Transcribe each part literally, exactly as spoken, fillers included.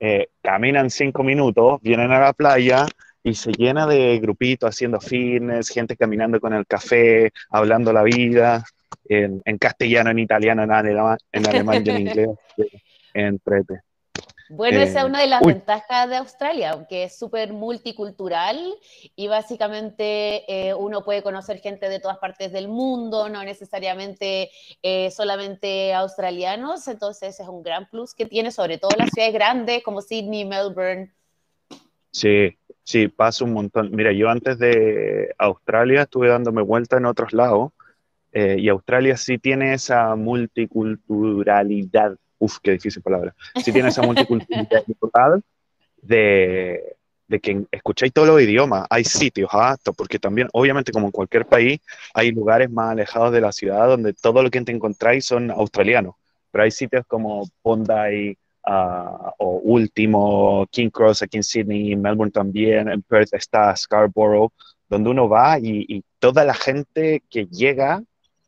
eh, caminan cinco minutos, vienen a la playa y se llena de grupitos haciendo fitness, gente caminando con el café, hablando la vida, en, en castellano, en italiano, en alemán, en, alemán y en inglés, en trete. Bueno, eh, esa es una de las uy. ventajas de Australia, aunque es súper multicultural y básicamente eh, uno puede conocer gente de todas partes del mundo, no necesariamente eh, solamente australianos, entonces es un gran plus que tiene, sobre todo las ciudades grandes como Sydney, Melbourne. Sí, sí, pasa un montón. Mira, yo antes de Australia estuve dándome vuelta en otros lados eh, y Australia sí tiene esa multiculturalidad. Uf, qué difícil palabra. Sí tiene esa multiculturalidad de, de que escucháis todos los idiomas. Hay sitios, ¿ah? Porque también, obviamente, como en cualquier país, hay lugares más alejados de la ciudad donde todo lo que te encontráis son australianos. Pero hay sitios como Bondi uh, o Último, King Cross aquí en Sydney, en Melbourne también, en Perth está Scarborough, donde uno va y, y toda la gente que llega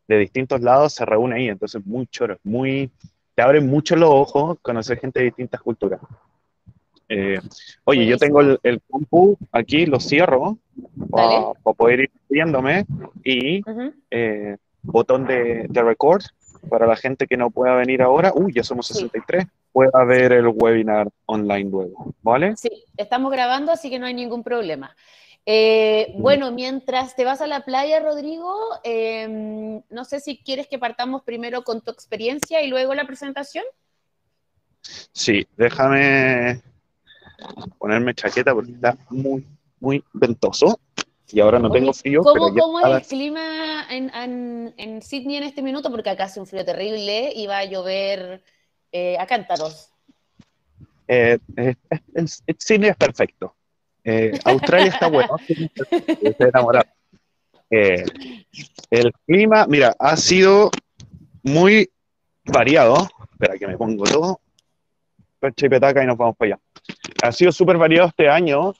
de distintos lados se reúne ahí. Entonces, muy choro, muy... te abren mucho los ojos conocer gente de distintas culturas. Eh, oye, yo tengo el, el compu aquí, lo cierro para pa poder ir viéndome y uh-huh. eh, botón de, de record para la gente que no pueda venir ahora. Uy, uh, ya somos sesenta y tres. Sí. Pueda ver el webinar online luego, ¿vale? Sí, estamos grabando, así que no hay ningún problema. Eh, bueno, mientras te vas a la playa, Rodrigo, eh, no sé si quieres que partamos primero con tu experiencia y luego la presentación. Sí, déjame ponerme chaqueta porque está muy, muy ventoso y ahora no Oye, tengo frío. ¿Cómo, pero ¿cómo es la... el clima en, en, en Sydney en este minuto? Porque acá hace un frío terrible y va a llover eh, a cántaros. Eh, eh, el, el Sydney es perfecto. Eh, Australia está bueno. Estoy enamorado. Eh, el clima, mira, ha sido muy variado. Espera que me pongo todo. Percha y petaca y nos vamos para allá. Ha sido súper variado este año,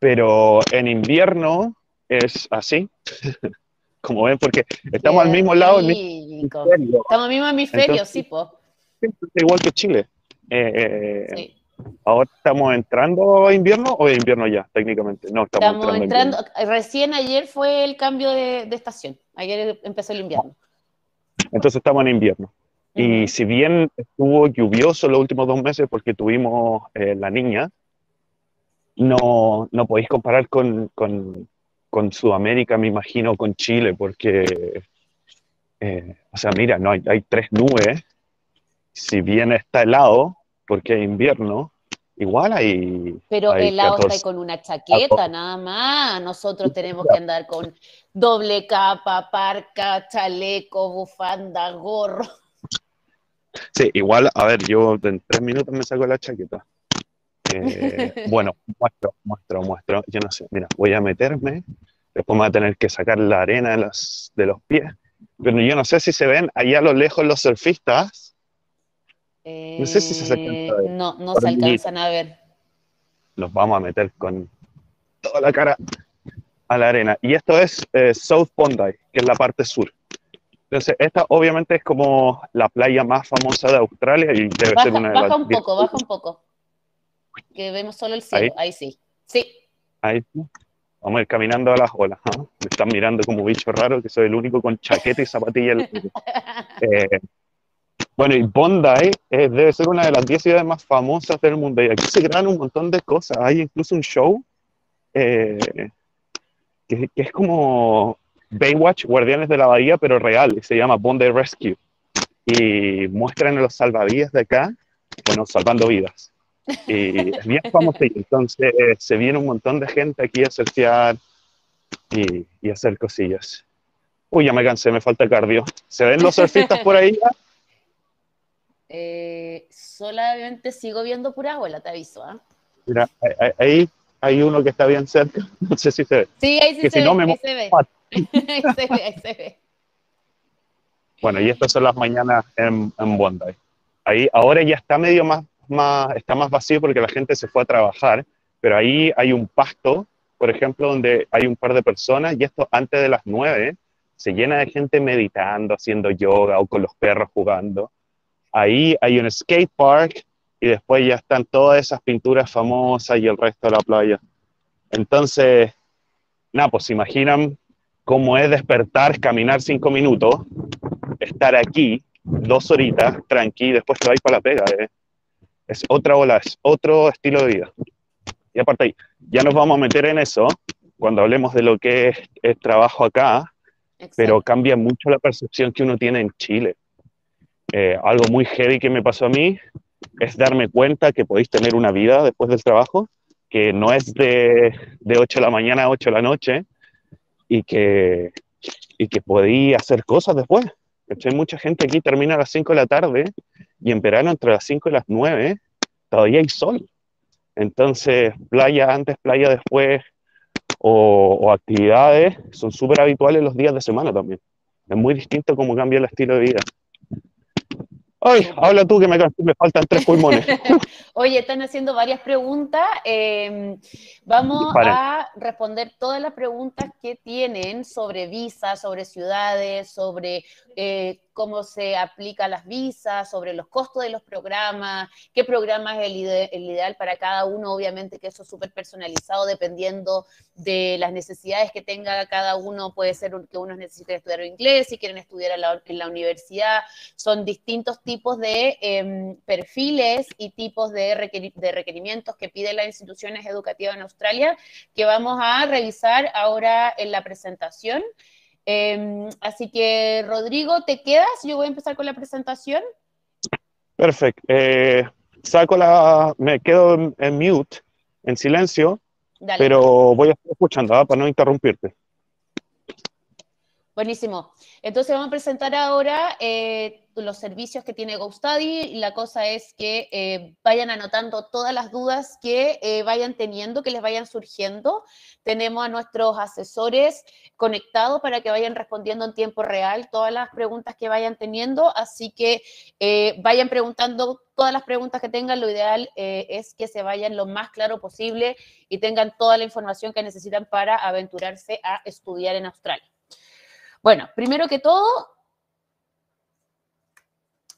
pero en invierno es así. Como ven, porque estamos Bien, al mismo lado. Del mismo estamos al mismo hemisferio, entonces, sí, po. Igual que Chile. Eh, eh, sí. ¿Ahora estamos entrando a invierno o a invierno ya, técnicamente? No, estamos, estamos entrando, entrando recién ayer fue el cambio de, de estación. Ayer empezó el invierno. Entonces estamos en invierno. Uh-huh. Y si bien estuvo lluvioso los últimos dos meses porque tuvimos eh, la niña, no, no podéis comparar con, con, con Sudamérica, me imagino, con Chile, porque, eh, o sea, mira, no hay, hay tres nubes. Si bien está helado, porque hay invierno, igual hay... Pero hay helado catorce. Está con una chaqueta, nada más. Nosotros tenemos que andar con doble capa, parca, chaleco, bufanda, gorro. Sí, igual, a ver, yo en tres minutos me saco la chaqueta. Eh, bueno, muestro, muestro, muestro. Yo no sé, mira, voy a meterme, después me voy a tener que sacar la arena de los, de los pies. Pero yo no sé si se ven allá a lo lejos los surfistas. Eh, no sé si se alcanza a ver. No, no se alcanzan a ver. Los vamos a meter con toda la cara a la arena. Y esto es eh, South Bondi, que es la parte sur. Entonces, esta obviamente es como la playa más famosa de Australia y debe baja, ser una de baja las... Baja un poco, baja un poco. Que vemos solo el cielo, ahí, ahí sí. Sí. Ahí sí. Vamos a ir caminando a las olas. ¿eh? Me están mirando como bicho raro, que soy el único con chaqueta y zapatilla. eh... Bueno, y Bondi eh, debe ser una de las diez ciudades más famosas del mundo. Y aquí se crean un montón de cosas. Hay incluso un show eh, que, que es como Baywatch, Guardianes de la Bahía, pero real. Y se llama Bondi Rescue. Y muestran a los salvavidas de acá, bueno, salvando vidas. Y es bien famoso. Entonces eh, se viene un montón de gente aquí a surfear y, y hacer cosillas. Uy, ya me cansé, me falta el cardio. ¿Se ven los surfistas por ahí ya? Eh, solamente sigo viendo pura abuela, te aviso. ¿eh? Mira, ahí hay, hay uno que está bien cerca, no sé si se ve. Sí, ahí sí que se, si ve, no me ahí se ve, ahí se ve, ahí se ve. Bueno, y estas son las mañanas en, en Bondi. Ahí, ahora ya está medio más, más, está más vacío porque la gente se fue a trabajar, pero ahí hay un pasto, por ejemplo, donde hay un par de personas, y esto antes de las nueve se llena de gente meditando, haciendo yoga o con los perros jugando. Ahí hay un skate park, y después ya están todas esas pinturas famosas y el resto de la playa. Entonces, nada, pues se imaginan cómo es despertar, caminar cinco minutos, estar aquí dos horitas, tranqui, después te vas para la pega. Eh. Es otra ola, es otro estilo de vida. Y aparte, ya nos vamos a meter en eso cuando hablemos de lo que es, es trabajo acá. Exacto. Pero cambia mucho la percepción que uno tiene en Chile. Eh, algo muy heavy que me pasó a mí es darme cuenta que podéis tener una vida después del trabajo, que no es de, de ocho de la mañana a ocho de la noche, y que, y que podéis hacer cosas después. ¿Cachai? Mucha gente aquí termina a las cinco de la tarde, y en verano entre las cinco y las nueve todavía hay sol. Entonces, playa antes, playa después, o, o actividades, son súper habituales los días de semana también. Es muy distinto cómo cambia el estilo de vida. ¡Ay! Habla tú, que me, me faltan tres pulmones. Oye, están haciendo varias preguntas. Eh, vamos Paren. a responder todas las preguntas que tienen sobre visas, sobre ciudades, sobre eh, cómo se aplican las visas, sobre los costos de los programas, qué programa es el, ide el ideal para cada uno. Obviamente que eso es súper personalizado dependiendo de las necesidades que tenga cada uno. Puede ser que unos necesiten estudiar inglés, si quieren estudiar en la, en la universidad. Son distintos tipos tipos de eh, perfiles y tipos de, requer de requerimientos que piden las instituciones educativas en Australia, que vamos a revisar ahora en la presentación. Eh, así que, Rodrigo, ¿te quedas? Yo voy a empezar con la presentación. Perfecto. Eh, saco la... Me quedo en, en mute, en silencio. Dale. Pero voy a estar escuchando, ¿ah? Para no interrumpirte. Buenísimo. Entonces vamos a presentar ahora eh, los servicios que tiene Go Study. La cosa es que eh, vayan anotando todas las dudas que eh, vayan teniendo, que les vayan surgiendo. Tenemos a nuestros asesores conectados para que vayan respondiendo en tiempo real todas las preguntas que vayan teniendo. Así que eh, vayan preguntando todas las preguntas que tengan. Lo ideal eh, es que se vayan lo más claro posible y tengan toda la información que necesitan para aventurarse a estudiar en Australia. Bueno, primero que todo,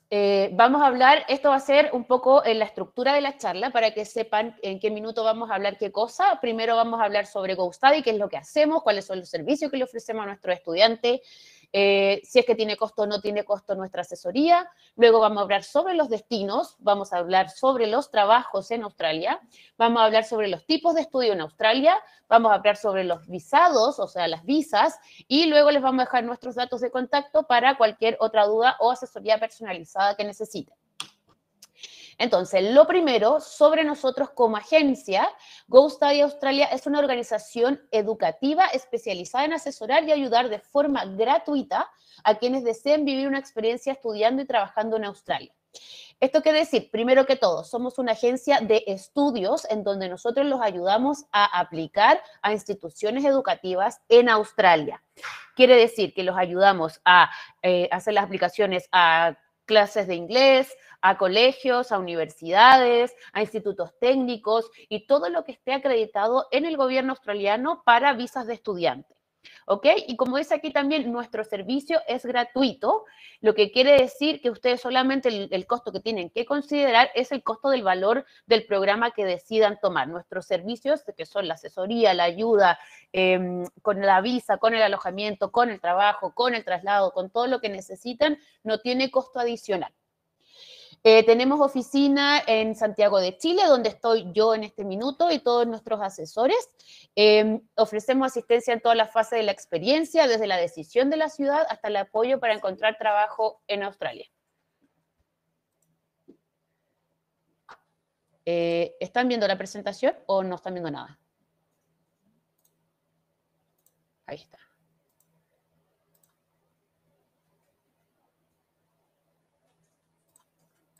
eh, vamos a hablar, esto va a ser un poco en la estructura de la charla para que sepan en qué minuto vamos a hablar qué cosa. Primero vamos a hablar sobre Go Study, qué es lo que hacemos, cuáles son los servicios que le ofrecemos a nuestros estudiantes, eh, si es que tiene costo o no tiene costo nuestra asesoría. Luego vamos a hablar sobre los destinos, vamos a hablar sobre los trabajos en Australia, vamos a hablar sobre los tipos de estudio en Australia, vamos a hablar sobre los visados, o sea, las visas, y luego les vamos a dejar nuestros datos de contacto para cualquier otra duda o asesoría personalizada que necesiten. Entonces, lo primero, sobre nosotros como agencia, Go Study Australia es una organización educativa especializada en asesorar y ayudar de forma gratuita a quienes deseen vivir una experiencia estudiando y trabajando en Australia. Esto quiere decir, primero que todo, somos una agencia de estudios en donde nosotros los ayudamos a aplicar a instituciones educativas en Australia. Quiere decir que los ayudamos a eh, hacer las aplicaciones a clases de inglés, a colegios, a universidades, a institutos técnicos y todo lo que esté acreditado en el gobierno australiano para visas de estudiante. ¿Ok? Y como dice aquí también, nuestro servicio es gratuito, lo que quiere decir que ustedes solamente el, el costo que tienen que considerar es el costo del valor del programa que decidan tomar. Nuestros servicios, que son la asesoría, la ayuda, eh, con la visa, con el alojamiento, con el trabajo, con el traslado, con todo lo que necesitan, no tiene costo adicional. Eh, tenemos oficina en Santiago de Chile, donde estoy yo en este minuto y todos nuestros asesores. Eh, ofrecemos asistencia en todas las fases de la experiencia, desde la decisión de la ciudad hasta el apoyo para encontrar trabajo en Australia. Eh, ¿Están viendo la presentación o no están viendo nada? Ahí está.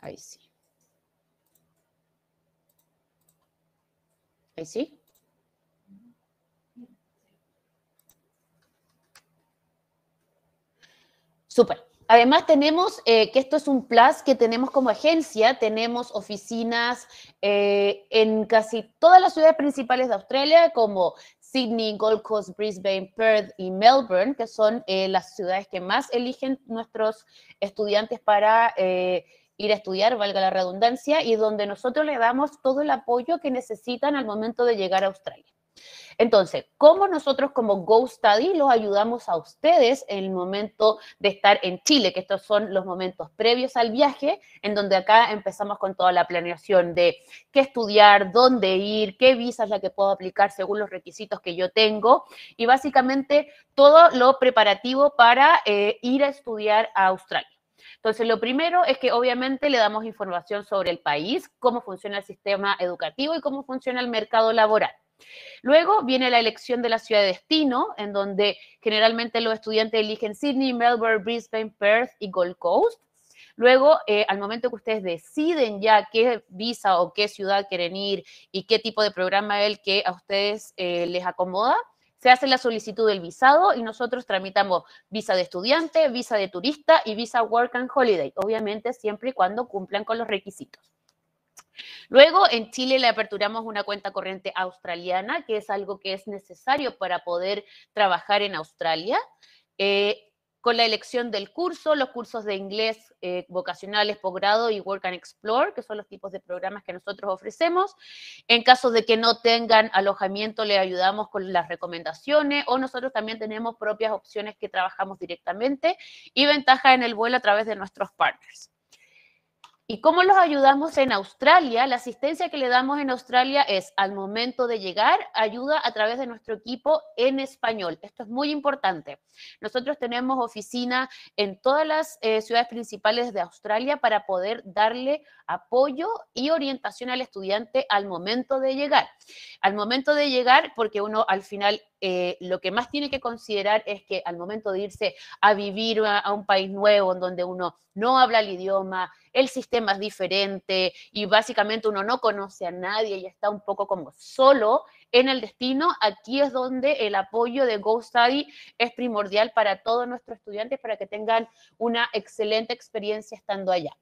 Ahí sí. Ahí sí. Súper. Además tenemos, eh, que esto es un plus que tenemos como agencia, tenemos oficinas eh, en casi todas las ciudades principales de Australia, como Sydney, Gold Coast, Brisbane, Perth y Melbourne, que son eh, las ciudades que más eligen nuestros estudiantes para... Eh, ir a estudiar, valga la redundancia, y donde nosotros le damos todo el apoyo que necesitan al momento de llegar a Australia. Entonces, ¿cómo nosotros como Go Study los ayudamos a ustedes en el momento de estar en Chile? Que estos son los momentos previos al viaje, en donde acá empezamos con toda la planeación de qué estudiar, dónde ir, qué visa es la que puedo aplicar según los requisitos que yo tengo, y básicamente todo lo preparativo para eh, ir a estudiar a Australia. Entonces, lo primero es que obviamente le damos información sobre el país, cómo funciona el sistema educativo y cómo funciona el mercado laboral. Luego viene la elección de la ciudad de destino, en donde generalmente los estudiantes eligen Sydney, Melbourne, Brisbane, Perth y Gold Coast. Luego, eh, al momento que ustedes deciden ya qué visa o qué ciudad quieren ir y qué tipo de programa es el que a ustedes eh, les acomoda, se hace la solicitud del visado y nosotros tramitamos visa de estudiante, visa de turista y visa work and holiday, obviamente siempre y cuando cumplan con los requisitos. Luego, en Chile le aperturamos una cuenta corriente australiana, que es algo que es necesario para poder trabajar en Australia. Eh, con la elección del curso, los cursos de inglés eh, vocacionales, posgrado y Work and Explore, que son los tipos de programas que nosotros ofrecemos. En caso de que no tengan alojamiento, le ayudamos con las recomendaciones, o nosotros también tenemos propias opciones que trabajamos directamente, y ventaja en el vuelo a través de nuestros partners. ¿Y cómo los ayudamos en Australia? La asistencia que le damos en Australia es, al momento de llegar, ayuda a través de nuestro equipo en español. Esto es muy importante. Nosotros tenemos oficina en todas las eh, ciudades principales de Australia para poder darle apoyo y orientación al estudiante al momento de llegar. Al momento de llegar, porque uno al final... Eh, lo que más tiene que considerar es que al momento de irse a vivir a, a un país nuevo en donde uno no habla el idioma, el sistema es diferente y básicamente uno no conoce a nadie y está un poco como solo en el destino, aquí es donde el apoyo de Go Study es primordial para todos nuestros estudiantes para que tengan una excelente experiencia estando allá.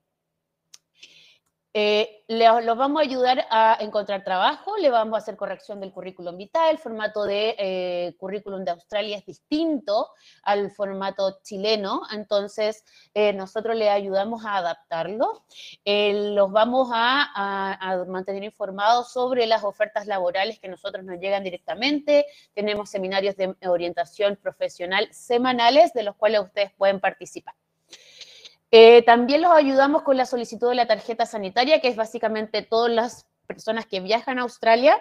Eh, los, los vamos a ayudar a encontrar trabajo, le vamos a hacer corrección del currículum vitae, el formato de eh, currículum de Australia es distinto al formato chileno, entonces eh, nosotros le ayudamos a adaptarlo, eh, los vamos a, a, a mantener informados sobre las ofertas laborales que nosotros nos llegan directamente, tenemos seminarios de orientación profesional semanales de los cuales ustedes pueden participar. Eh, también los ayudamos con la solicitud de la tarjeta sanitaria, que es básicamente todas las personas que viajan a Australia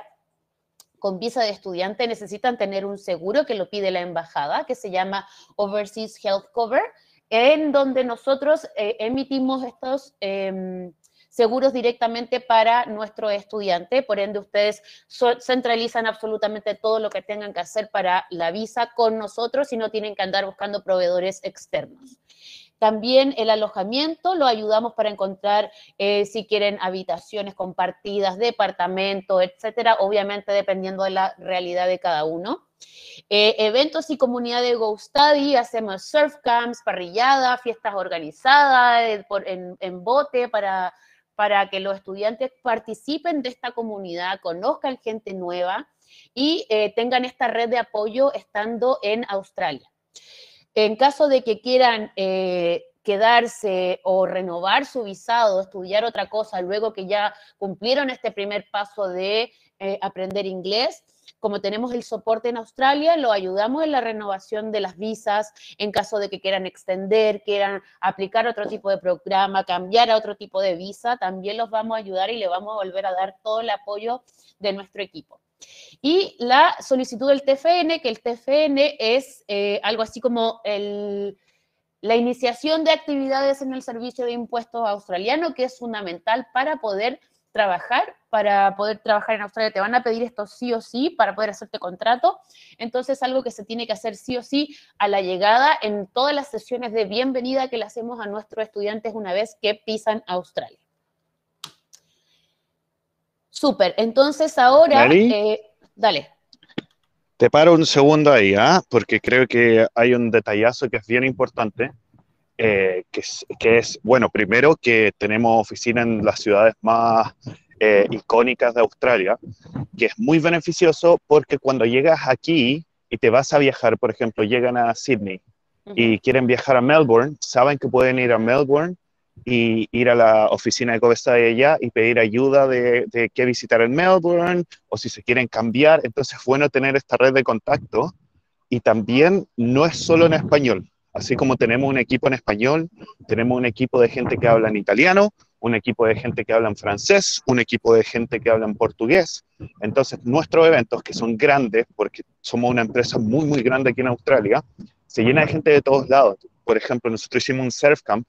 con visa de estudiante necesitan tener un seguro que lo pide la embajada, que se llama Overseas Health Cover, en donde nosotros eh, emitimos estos eh, seguros directamente para nuestro estudiante. Por ende, ustedes so- centralizan absolutamente todo lo que tengan que hacer para la visa con nosotros y no tienen que andar buscando proveedores externos. También el alojamiento, lo ayudamos para encontrar, eh, si quieren, habitaciones compartidas, departamentos, etcétera, obviamente dependiendo de la realidad de cada uno. Eh, eventos y comunidad de Go Study, hacemos surf camps, parrilladas, fiestas organizadas, eh, por, en, en bote para, para que los estudiantes participen de esta comunidad, conozcan gente nueva y eh, tengan esta red de apoyo estando en Australia. En caso de que quieran eh, quedarse o renovar su visado, estudiar otra cosa, luego que ya cumplieron este primer paso de eh, aprender inglés, como tenemos el soporte en Australia, lo ayudamos en la renovación de las visas, en caso de que quieran extender, quieran aplicar otro tipo de programa, cambiar a otro tipo de visa, también los vamos a ayudar y le vamos a volver a dar todo el apoyo de nuestro equipo. Y la solicitud del T F N, que el T F N es eh, algo así como el, la iniciación de actividades en el servicio de impuestos australiano, que es fundamental para poder trabajar, para poder trabajar en Australia. Te van a pedir esto sí o sí para poder hacerte contrato. Entonces, algo que se tiene que hacer sí o sí a la llegada en todas las sesiones de bienvenida que le hacemos a nuestros estudiantes una vez que pisan Australia. Súper, entonces ahora, eh, dale. Te paro un segundo ahí, ¿eh? Porque creo que hay un detallazo que es bien importante, eh, que, es, que es, bueno, primero que tenemos oficina en las ciudades más eh, icónicas de Australia, que es muy beneficioso porque cuando llegas aquí y te vas a viajar, por ejemplo, llegan a Sydney uh-huh. y quieren viajar a Melbourne, saben que pueden ir a Melbourne y ir a la oficina de Go Study allá y pedir ayuda de, de qué visitar en Melbourne, o si se quieren cambiar. Entonces es bueno tener esta red de contacto, y también no es solo en español. Así como tenemos un equipo en español, tenemos un equipo de gente que habla en italiano, un equipo de gente que habla en francés, un equipo de gente que habla en portugués. Entonces nuestros eventos, que son grandes, porque somos una empresa muy muy grande aquí en Australia, se llena de gente de todos lados. Por ejemplo, nosotros hicimos un surf camp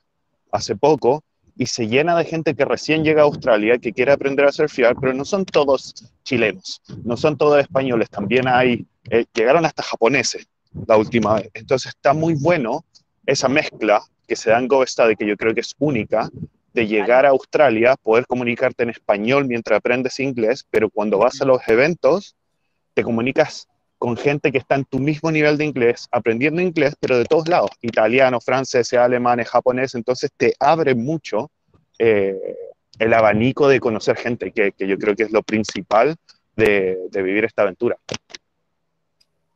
hace poco, y se llena de gente que recién llega a Australia, que quiere aprender a surfear, pero no son todos chilenos, no son todos españoles, también hay, eh, llegaron hasta japoneses la última vez. Entonces está muy bueno esa mezcla que se da en Go Study, que yo creo que es única, de llegar a Australia, poder comunicarte en español mientras aprendes inglés, pero cuando vas a los eventos, te comunicas con gente que está en tu mismo nivel de inglés, aprendiendo inglés, pero de todos lados, italianos, franceses, alemanes, japoneses. Entonces te abre mucho eh, el abanico de conocer gente, que, que yo creo que es lo principal de, de vivir esta aventura.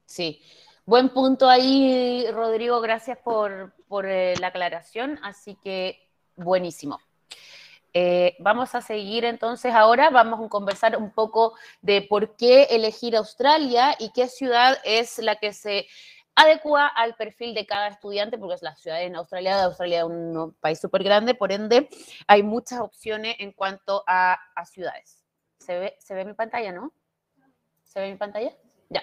Sí, buen punto ahí, Rodrigo, gracias por, por eh, la aclaración, así que buenísimo. Eh, vamos a seguir entonces ahora, vamos a conversar un poco de por qué elegir Australia y qué ciudad es la que se adecua al perfil de cada estudiante, porque es la ciudad en Australia, Australia es un país súper grande, por ende hay muchas opciones en cuanto a, a ciudades. ¿Se ve, se ve mi pantalla, no? ¿Se ve mi pantalla? Ya.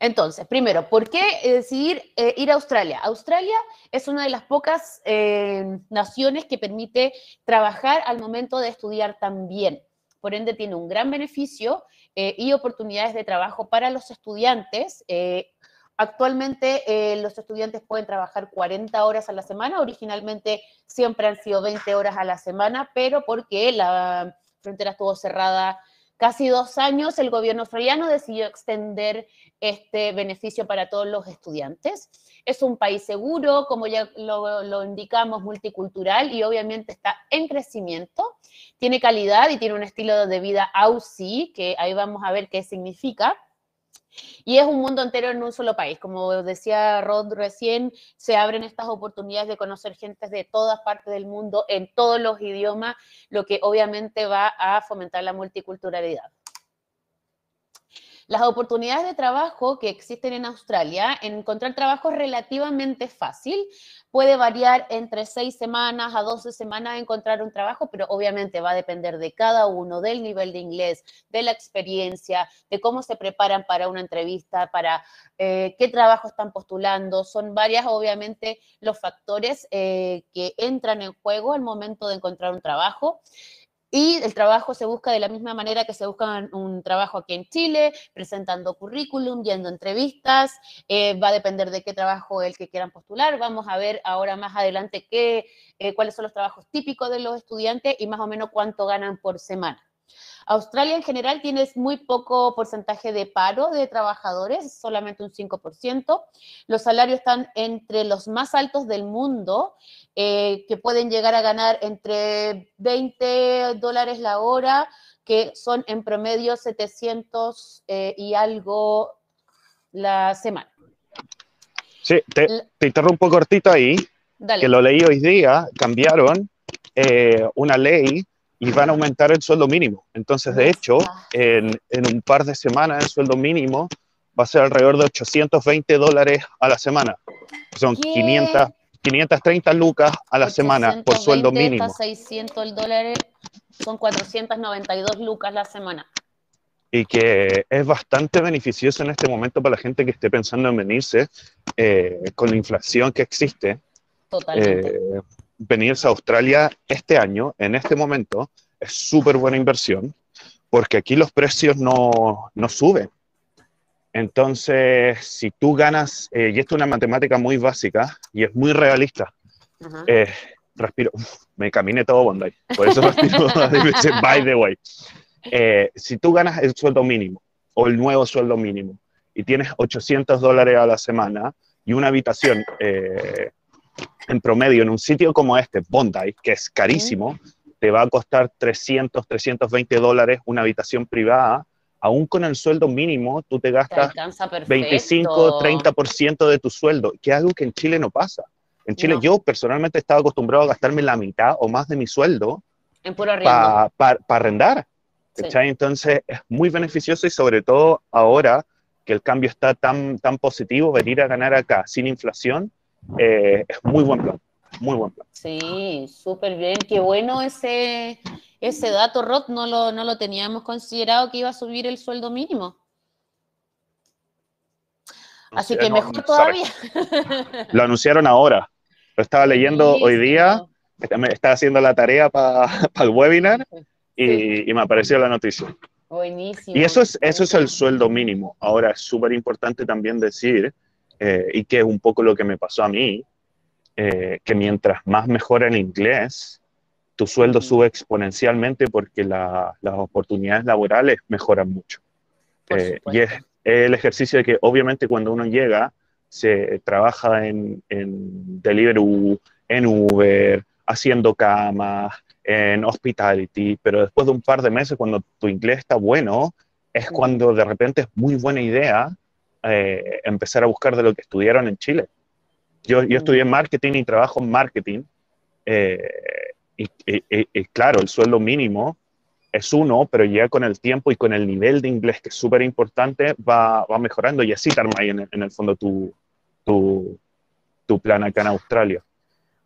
Entonces, primero, ¿por qué decidir eh, ir a Australia? Australia es una de las pocas eh, naciones que permite trabajar al momento de estudiar también. Por ende, tiene un gran beneficio eh, y oportunidades de trabajo para los estudiantes. Eh, actualmente, eh, los estudiantes pueden trabajar cuarenta horas a la semana. Originalmente, siempre han sido veinte horas a la semana, pero porque la frontera estuvo cerrada casi dos años, el gobierno australiano decidió extender este beneficio para todos los estudiantes. Es un país seguro, como ya lo, lo indicamos, multicultural, y obviamente está en crecimiento. Tiene calidad y tiene un estilo de vida aussie, que ahí vamos a ver qué significa. Y es un mundo entero en un solo país. Como decía Rod recién, se abren estas oportunidades de conocer gentes de todas partes del mundo, en todos los idiomas, lo que obviamente va a fomentar la multiculturalidad. Las oportunidades de trabajo que existen en Australia, encontrar trabajo es relativamente fácil. Puede variar entre seis semanas a doce semanas encontrar un trabajo, pero obviamente va a depender de cada uno, del nivel de inglés, de la experiencia, de cómo se preparan para una entrevista, para eh, qué trabajo están postulando. Son varias, obviamente, los factores eh, que entran en juego al momento de encontrar un trabajo. Y el trabajo se busca de la misma manera que se busca un trabajo aquí en Chile, presentando currículum, yendo a entrevistas. Eh, va a depender de qué trabajo el que quieran postular. Vamos a ver ahora más adelante qué, eh, cuáles son los trabajos típicos de los estudiantes y más o menos cuánto ganan por semana. Australia en general tiene muy poco porcentaje de paro de trabajadores, solamente un cinco por ciento. Los salarios están entre los más altos del mundo, eh, que pueden llegar a ganar entre veinte dólares la hora, que son en promedio setecientos eh, y algo la semana. Sí, te, te interrumpo cortito ahí, dale, que lo leí hoy día, cambiaron eh, una ley y van a aumentar el sueldo mínimo. Entonces, de hecho, en, en un par de semanas el sueldo mínimo va a ser alrededor de ochocientos veinte dólares a la semana. Son quinientas, quinientas treinta lucas a la semana por sueldo mínimo. seiscientos dólares son cuatrocientas noventa y dos lucas la semana. Y que es bastante beneficioso en este momento para la gente que esté pensando en venirse eh, con la inflación que existe. Totalmente. Eh, venirse a Australia este año, en este momento, es súper buena inversión, porque aquí los precios no, no suben. Entonces, si tú ganas, eh, y esto es una matemática muy básica, y es muy realista, uh-huh. eh, respiro, uf, me caminé todo Bondi, por eso respiro, by the way. Eh, si tú ganas el sueldo mínimo, o el nuevo sueldo mínimo, y tienes ochocientos dólares a la semana, y una habitación... Eh, en promedio, en un sitio como este, Bondi, que es carísimo, te va a costar trescientos, trescientos veinte dólares una habitación privada. Aún con el sueldo mínimo, tú te gastas veinticinco, treinta por ciento de tu sueldo, que es algo que en Chile no pasa. En Chile no. Yo personalmente estaba acostumbrado a gastarme la mitad o más de mi sueldo para pa, pa arrendar. Sí. Entonces es muy beneficioso y sobre todo ahora que el cambio está tan, tan positivo, venir a ganar acá sin inflación eh, es muy buen plan. Muy buen plan. Sí, súper bien. Qué bueno ese, ese dato, Rod. No lo, no lo teníamos considerado que iba a subir el sueldo mínimo. Así que mejor no, todavía. Lo anunciaron ahora. Lo estaba leyendo sí, hoy día. Claro. Me estaba haciendo la tarea para pa el webinar y, sí. y me apareció la noticia. Buenísimo. Y eso es, eso es el sueldo mínimo. Ahora es súper importante también decir, eh, y que es un poco lo que me pasó a mí, Eh, que mientras más mejora el inglés, tu sueldo sube exponencialmente porque la, las oportunidades laborales mejoran mucho. Eh, y es el ejercicio de que obviamente cuando uno llega, se trabaja en, en Deliveroo, en Uber, haciendo camas, en hospitality, pero después de un par de meses cuando tu inglés está bueno, es cuando de repente es muy buena idea eh, empezar a buscar de lo que estudiaron en Chile. Yo, yo estudié marketing y trabajo en marketing, eh, y, y, y claro, el sueldo mínimo es uno, pero ya con el tiempo y con el nivel de inglés, que es súper importante, va, va mejorando, y así te armas en, en el fondo tu, tu, tu plan acá en Australia.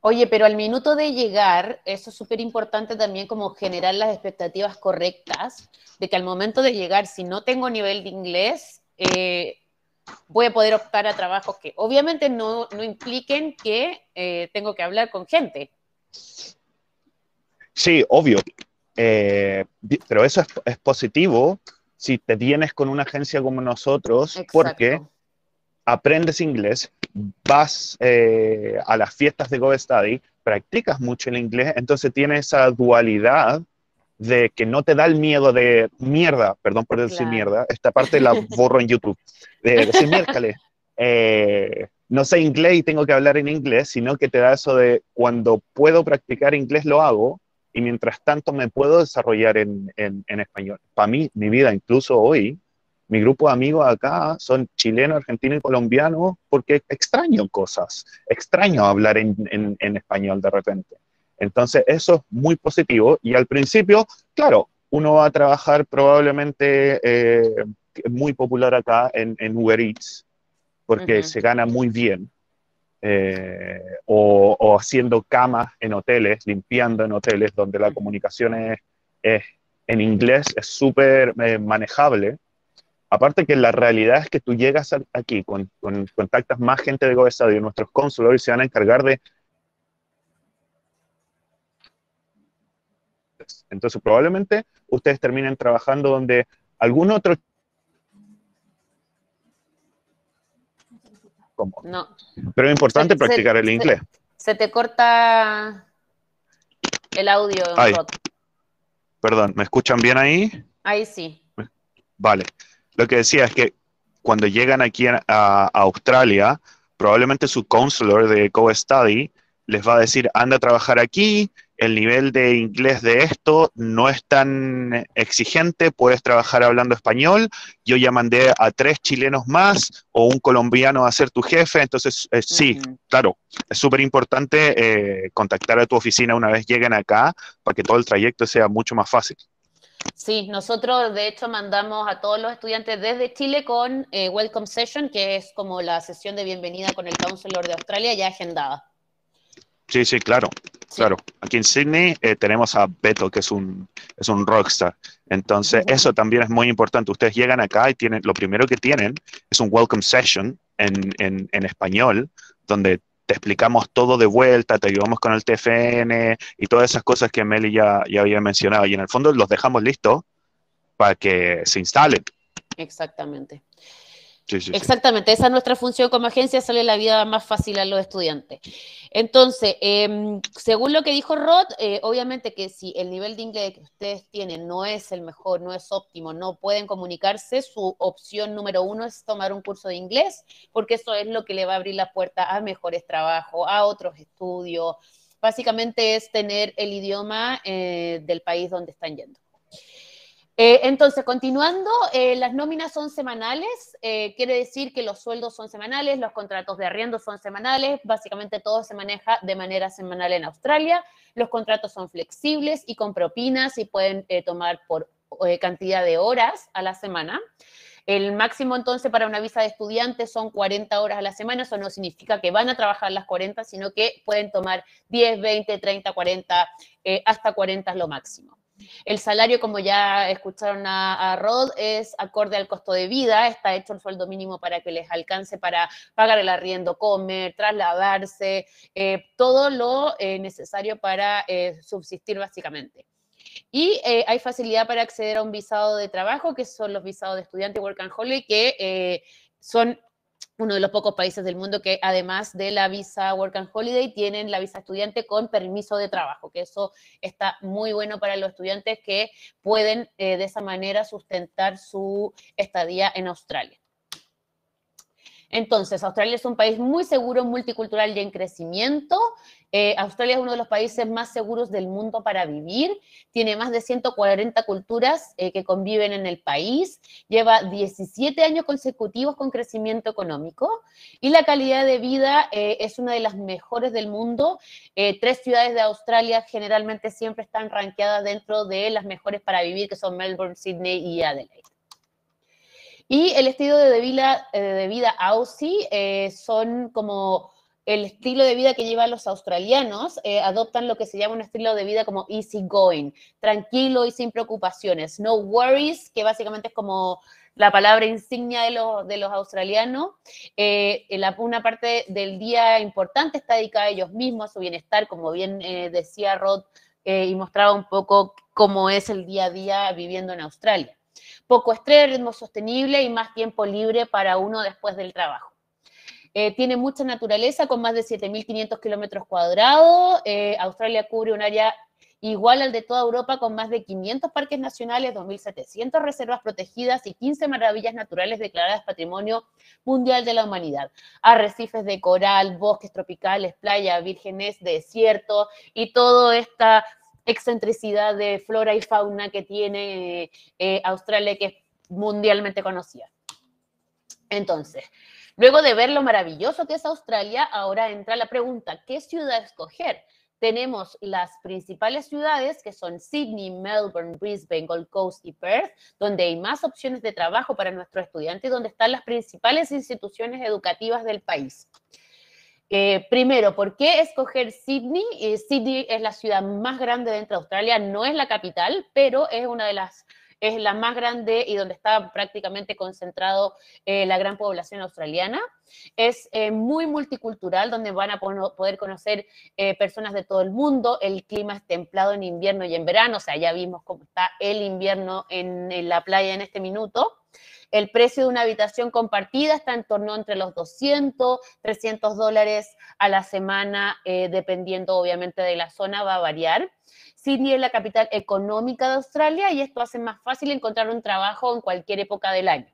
Oye, pero al minuto de llegar, eso es súper importante también, como generar las expectativas correctas, de que al momento de llegar, si no tengo nivel de inglés, eh, voy a poder optar a trabajos que obviamente no, no impliquen que eh, tengo que hablar con gente. Sí, obvio. Eh, pero eso es, es positivo si te vienes con una agencia como nosotros. Exacto. Porque aprendes inglés, vas eh, a las fiestas de Go Study, practicas mucho el inglés, entonces tienes esa dualidad de que no te da el miedo de mierda, perdón por decir claro. mierda, esta parte la borro en YouTube, de decir miércoles, eh, no sé inglés y tengo que hablar en inglés, sino que te da eso de cuando puedo practicar inglés lo hago y mientras tanto me puedo desarrollar en, en, en español. Para mí, mi vida, incluso hoy, mi grupo de amigos acá son chilenos, argentinos y colombianos porque extraño cosas, extraño hablar en, en, en español de repente. Entonces eso es muy positivo y al principio, claro, uno va a trabajar probablemente eh, muy popular acá en, en Uber Eats porque uh-huh. se gana muy bien eh, o, o haciendo camas en hoteles, limpiando en hoteles donde la comunicación es, es en inglés es súper eh, manejable. Aparte que la realidad es que tú llegas aquí, con, con, contactas más gente de Go Study, nuestros cónsulos se van a encargar de... Entonces probablemente ustedes terminen trabajando donde algún otro ¿Cómo? No. Pero es importante se, practicar se, el inglés. Se, se te corta el audio. Ay, perdón, ¿me escuchan bien ahí? Ahí sí. Vale. Lo que decía es que cuando llegan aquí a, a Australia, probablemente su counselor de Go Study les va a decir, anda a trabajar aquí, el nivel de inglés de esto no es tan exigente, puedes trabajar hablando español, yo ya mandé a tres chilenos más o un colombiano a ser tu jefe, entonces eh, sí, uh-huh. claro, es súper importante eh, contactar a tu oficina una vez lleguen acá para que todo el trayecto sea mucho más fácil. Sí, nosotros de hecho mandamos a todos los estudiantes desde Chile con eh, Welcome Session, que es como la sesión de bienvenida con el Counselor de Australia ya agendada. Sí, sí, claro, sí. claro. Aquí en Sydney eh, tenemos a Beto, que es un, es un rockstar. Entonces, uh-huh. eso también es muy importante. Ustedes llegan acá y tienen, lo primero que tienen es un welcome session en, en, en español, donde te explicamos todo de vuelta, te ayudamos con el T F N y todas esas cosas que Meli ya, ya había mencionado. Y en el fondo los dejamos listos para que se instalen. Exactamente. Sí, sí, Exactamente, sí. Esa es nuestra función como agencia, hacerle la vida más fácil a los estudiantes. Entonces, eh, según lo que dijo Rod, eh, obviamente que si el nivel de inglés que ustedes tienen no es el mejor, no es óptimo, no pueden comunicarse, su opción número uno es tomar un curso de inglés, porque eso es lo que le va a abrir la puerta a mejores trabajos, a otros estudios. Básicamente es tener el idioma eh, del país donde están yendo. Eh, entonces, continuando, eh, las nóminas son semanales, eh, quiere decir que los sueldos son semanales, los contratos de arriendo son semanales, básicamente todo se maneja de manera semanal en Australia, los contratos son flexibles y con propinas y pueden eh, tomar por eh, cantidad de horas a la semana. El máximo entonces para una visa de estudiante son cuarenta horas a la semana, eso no significa que van a trabajar las cuarenta, sino que pueden tomar diez, veinte, treinta, cuarenta, eh, hasta cuarenta es lo máximo. El salario, como ya escucharon a, a Rod, es acorde al costo de vida, está hecho el sueldo mínimo para que les alcance para pagar el arriendo, comer, trasladarse, eh, todo lo eh, necesario para eh, subsistir básicamente. Y eh, hay facilidad para acceder a un visado de trabajo, que son los visados de estudiante Work and Holiday, que eh, son uno de los pocos países del mundo que además de la visa Work and Holiday tienen la visa estudiante con permiso de trabajo, que eso está muy bueno para los estudiantes que pueden eh, de esa manera sustentar su estadía en Australia. Entonces, Australia es un país muy seguro, multicultural y en crecimiento. Eh, Australia es uno de los países más seguros del mundo para vivir. Tiene más de ciento cuarenta culturas eh, que conviven en el país. Lleva diecisiete años consecutivos con crecimiento económico. Y la calidad de vida eh, es una de las mejores del mundo. Eh, tres ciudades de Australia generalmente siempre están rankeadas dentro de las mejores para vivir, que son Melbourne, Sydney y Adelaide. Y el estilo de vida, de vida Aussie eh, son como el estilo de vida que llevan los australianos, eh, adoptan lo que se llama un estilo de vida como easy going, tranquilo y sin preocupaciones, no worries, que básicamente es como la palabra insignia de los, de los australianos. Eh, la, una parte del día importante está dedicada a ellos mismos, a su bienestar, como bien eh, decía Rod eh, y mostraba un poco cómo es el día a día viviendo en Australia. Poco estrés, ritmo sostenible y más tiempo libre para uno después del trabajo. Eh, tiene mucha naturaleza con más de siete mil quinientos kilómetros cuadrados. Eh, Australia cubre un área igual al de toda Europa con más de quinientos parques nacionales, dos mil setecientas reservas protegidas y quince maravillas naturales declaradas Patrimonio Mundial de la Humanidad. Arrecifes de coral, bosques tropicales, playas vírgenes, desiertos y toda esta excentricidad de flora y fauna que tiene eh, Australia, que es mundialmente conocida. Entonces, luego de ver lo maravilloso que es Australia, ahora entra la pregunta, ¿qué ciudad escoger? Tenemos las principales ciudades, que son Sydney, Melbourne, Brisbane, Gold Coast y Perth, donde hay más opciones de trabajo para nuestros estudiantes y donde están las principales instituciones educativas del país. Eh, primero, ¿por qué escoger Sydney? Eh, Sydney es la ciudad más grande dentro de Australia, no es la capital, pero es una de las, es la más grande y donde está prácticamente concentrado eh, la gran población australiana. Es eh, muy multicultural, donde van a poder conocer eh, personas de todo el mundo. El clima es templado en invierno y en verano, o sea, ya vimos cómo está el invierno en, en la playa en este minuto. El precio de una habitación compartida está en torno entre los doscientos, trescientos dólares a la semana, eh, dependiendo obviamente de la zona, va a variar. Sydney es la capital económica de Australia y esto hace más fácil encontrar un trabajo en cualquier época del año.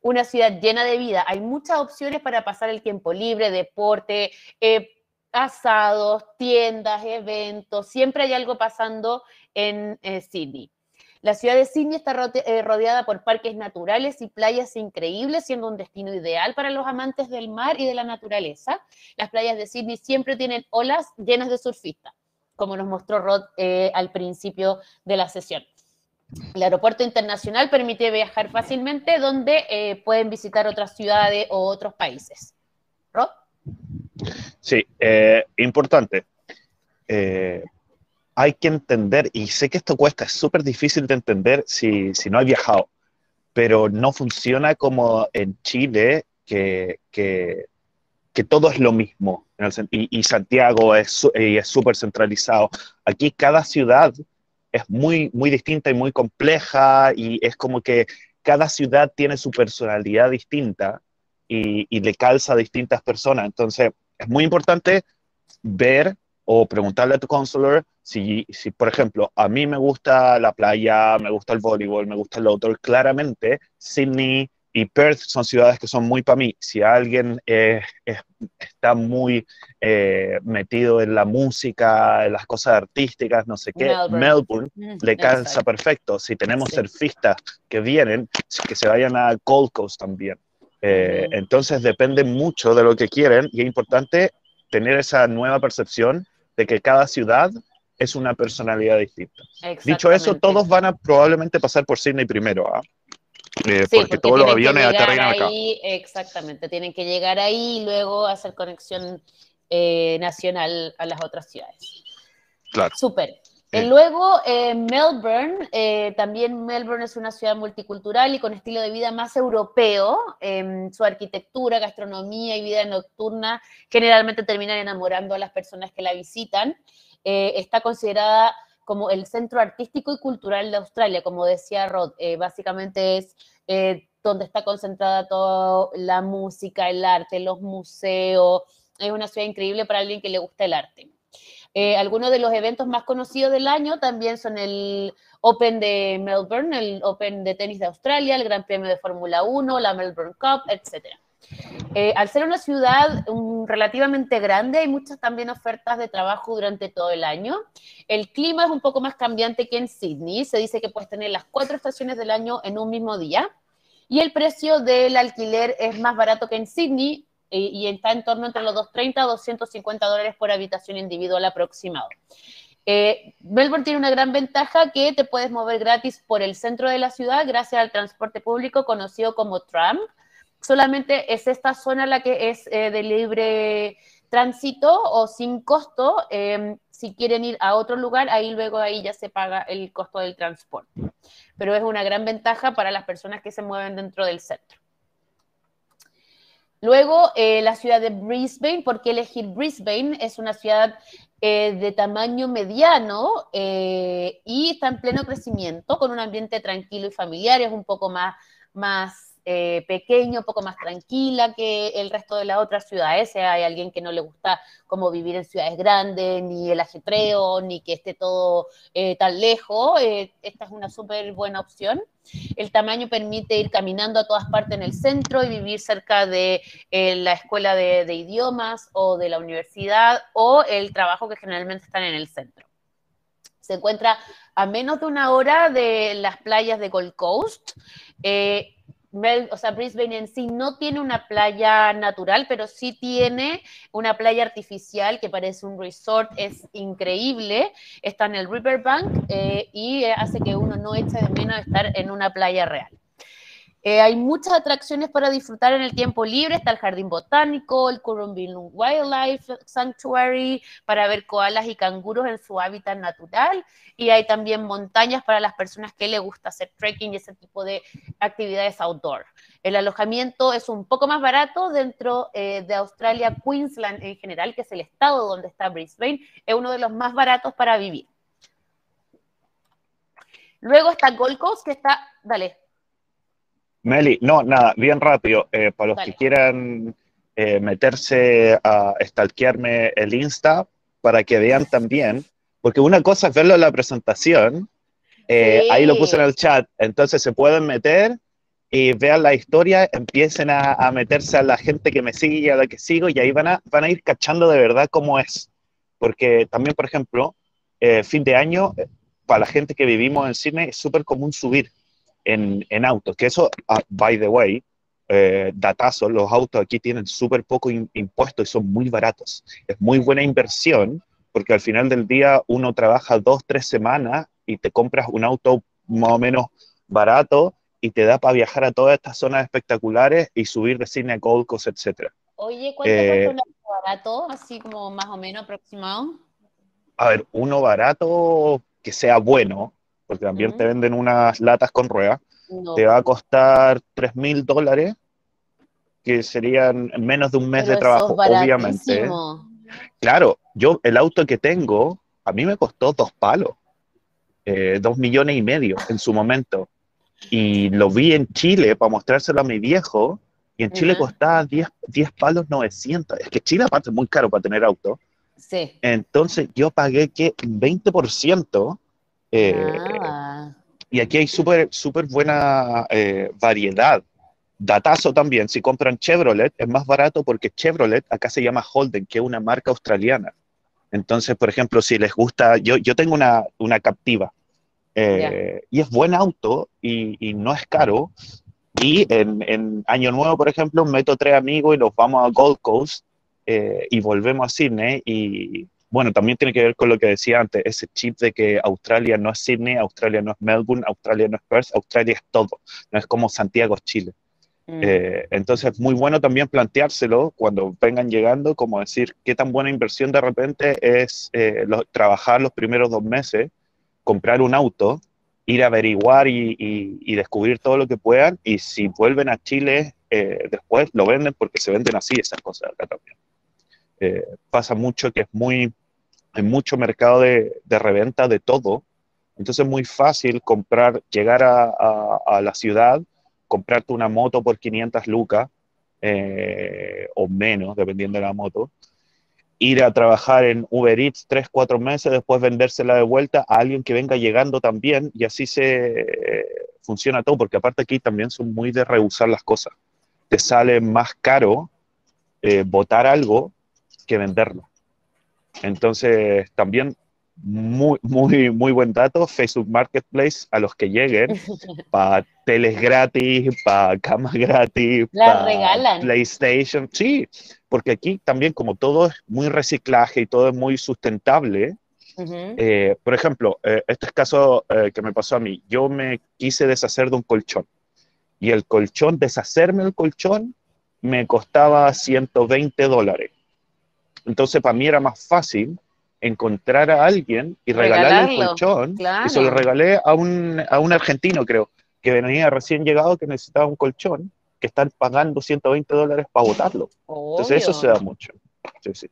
Una ciudad llena de vida, hay muchas opciones para pasar el tiempo libre, deporte, eh, asados, tiendas, eventos, siempre hay algo pasando en eh, Sydney. La ciudad de Sydney está rodeada por parques naturales y playas increíbles, siendo un destino ideal para los amantes del mar y de la naturaleza. Las playas de Sydney siempre tienen olas llenas de surfistas, como nos mostró Rod eh, al principio de la sesión. El aeropuerto internacional permite viajar fácilmente, donde eh, pueden visitar otras ciudades o otros países. ¿Rod? Sí, eh, importante. Eh... Hay que entender, y sé que esto cuesta, es súper difícil de entender si, si no has viajado, pero no funciona como en Chile, que, que, que todo es lo mismo, en el, y, y Santiago es súper centralizado. Aquí cada ciudad es muy, muy distinta y muy compleja, y es como que cada ciudad tiene su personalidad distinta, y, y le calza a distintas personas. Entonces, es muy importante ver o preguntarle a tu counselor si, si, por ejemplo, a mí me gusta la playa, me gusta el voleibol, me gusta el outdoor. Claramente, Sydney y Perth son ciudades que son muy para mí. Si alguien eh, es, está muy eh, metido en la música, en las cosas artísticas, no sé qué, Melbourne, Melbourne mm, le calza perfecto. Si tenemos sí. surfistas que vienen, que se vayan a Gold Coast también. Eh, mm. Entonces depende mucho de lo que quieren, y es importante tener esa nueva percepción de que cada ciudad es una personalidad distinta. Dicho eso, todos van a probablemente pasar por Sydney primero, ¿eh? Eh, sí, porque, porque todos los aviones aterrizan acá. Exactamente, tienen que llegar ahí y luego hacer conexión eh, nacional a las otras ciudades. Claro. Súper. Sí. Eh, luego, eh, Melbourne, eh, también Melbourne es una ciudad multicultural y con estilo de vida más europeo. Eh, su arquitectura, gastronomía y vida nocturna generalmente terminan enamorando a las personas que la visitan. Eh, está considerada como el centro artístico y cultural de Australia, como decía Rod. Eh, básicamente es eh, donde está concentrada toda la música, el arte, los museos. Es una ciudad increíble para alguien que le gusta el arte. Eh, algunos de los eventos más conocidos del año también son el Open de Melbourne, el Open de tenis de Australia, el Gran Premio de Fórmula uno, la Melbourne Cup, etcétera. Eh, al ser una ciudad um, relativamente grande, hay muchas también ofertas de trabajo durante todo el año. El clima es un poco más cambiante que en Sydney. Se dice que puedes tener las cuatro estaciones del año en un mismo día. Y el precio del alquiler es más barato que en Sydney y, y está en torno entre los doscientos treinta a doscientos cincuenta dólares por habitación individual aproximado. Eh, Melbourne tiene una gran ventaja, que te puedes mover gratis por el centro de la ciudad gracias al transporte público conocido como tram. Solamente es esta zona la que es eh, de libre tránsito o sin costo. Eh, si quieren ir a otro lugar, ahí luego ahí ya se paga el costo del transporte. Pero es una gran ventaja para las personas que se mueven dentro del centro. Luego, eh, la ciudad de Brisbane. ¿Por qué elegir Brisbane? Es una ciudad eh, de tamaño mediano eh, y está en pleno crecimiento, con un ambiente tranquilo y familiar. Es un poco más... más Eh, pequeño, poco más tranquila que el resto de las otras ciudades. Si hay alguien que no le gusta como vivir en ciudades grandes, ni el ajetreo, ni que esté todo eh, tan lejos, eh, esta es una súper buena opción. El tamaño permite ir caminando a todas partes en el centro y vivir cerca de eh, la escuela de, de idiomas o de la universidad o el trabajo, que generalmente están en el centro. Se encuentra a menos de una hora de las playas de Gold Coast. eh, Mel, o sea, Brisbane en sí no tiene una playa natural, pero sí tiene una playa artificial que parece un resort, es increíble. Está en el Riverbank eh, y hace que uno no eche de menos estar en una playa real. Eh, hay muchas atracciones para disfrutar en el tiempo libre. Está el Jardín Botánico, el Currumbin Wildlife Sanctuary, para ver koalas y canguros en su hábitat natural. Y hay también montañas para las personas que les gusta hacer trekking y ese tipo de actividades outdoor. El alojamiento es un poco más barato dentro eh, de Australia. Queensland en general, que es el estado donde está Brisbane, es uno de los más baratos para vivir. Luego está Gold Coast, que está... Dale. Meli, no, nada, bien rápido, eh, para los Dale. que quieran eh, meterse a stalkearme el Insta, para que vean también, porque una cosa es verlo en la presentación, eh, sí. ahí lo puse en el chat, entonces se pueden meter y vean la historia, empiecen a, a meterse a la gente que me sigue y a la que sigo, y ahí van a, van a ir cachando de verdad cómo es, porque también, por ejemplo, eh, fin de año, eh, para la gente que vivimos en Sydney, es súper común subir En, en autos, que eso, uh, by the way, eh, datazo, los autos aquí tienen súper poco in, impuesto y son muy baratos. Es muy buena inversión, porque al final del día uno trabaja dos, tres semanas y te compras un auto más o menos barato y te da para viajar a todas estas zonas espectaculares y subir de Sydney a Gold Coast, etcétera. Oye, ¿cuánto eh, cuesta un auto barato? Así como más o menos aproximado. A ver, uno barato que sea bueno, porque también uh-huh. te venden unas latas con ruedas, no. te va a costar tres mil dólares, que serían menos de un mes Pero de trabajo, obviamente. Claro, yo el auto que tengo, a mí me costó dos palos, eh, dos millones y medio en su momento, y lo vi en Chile para mostrárselo a mi viejo, y en Chile uh-huh. costaba diez palos novecientos, es que Chile aparte es muy caro para tener auto, sí. entonces yo pagué que veinte por ciento, Eh, ah. y aquí hay súper súper buena eh, variedad Datazo también, si compran Chevrolet, es más barato porque Chevrolet acá se llama Holden, que es una marca australiana. Entonces, por ejemplo, si les gusta, yo, yo tengo una, una Captiva, eh, yeah. y es buen auto, y, y no es caro, y en, en Año Nuevo, por ejemplo, meto tres amigos y nos vamos a Gold Coast, eh, y volvemos a Sydney, y bueno, también tiene que ver con lo que decía antes, ese chip de que Australia no es Sydney, Australia no es Melbourne, Australia no es Perth, Australia es todo, no es como Santiago, Chile. Mm. Eh, entonces es muy bueno también planteárselo cuando vengan llegando, como decir qué tan buena inversión de repente es eh, lo, trabajar los primeros dos meses, comprar un auto, ir a averiguar y, y, y descubrir todo lo que puedan, y si vuelven a Chile eh, después lo venden, porque se venden así esas cosas acá también. Eh, pasa mucho que es muy, hay mucho mercado de, de reventa de todo, entonces es muy fácil comprar, llegar a, a, a la ciudad, comprarte una moto por quinientas lucas eh, o menos, dependiendo de la moto, ir a trabajar en Uber Eats tres, cuatro meses, después vendérsela de vuelta a alguien que venga llegando también, y así se eh, funciona todo, porque aparte aquí también son muy de rehusar las cosas. Te sale más caro eh, botar algo que venderlo. Entonces, también... Muy, muy, muy buen dato, Facebook Marketplace, a los que lleguen, para teles gratis, para camas gratis, para PlayStation, sí, porque aquí también como todo es muy reciclaje y todo es muy sustentable, uh-huh. eh, por ejemplo, eh, este es caso eh, que me pasó a mí, yo me quise deshacer de un colchón, y el colchón, deshacerme del colchón, me costaba ciento veinte dólares, entonces para mí era más fácil encontrar a alguien y regalarle Regalarlo. el colchón, claro. y se lo regalé a un, a un argentino, creo, que venía recién llegado, que necesitaba un colchón, que están pagando ciento veinte dólares para botarlo. Obvio. Entonces eso se da mucho. Sí, sí.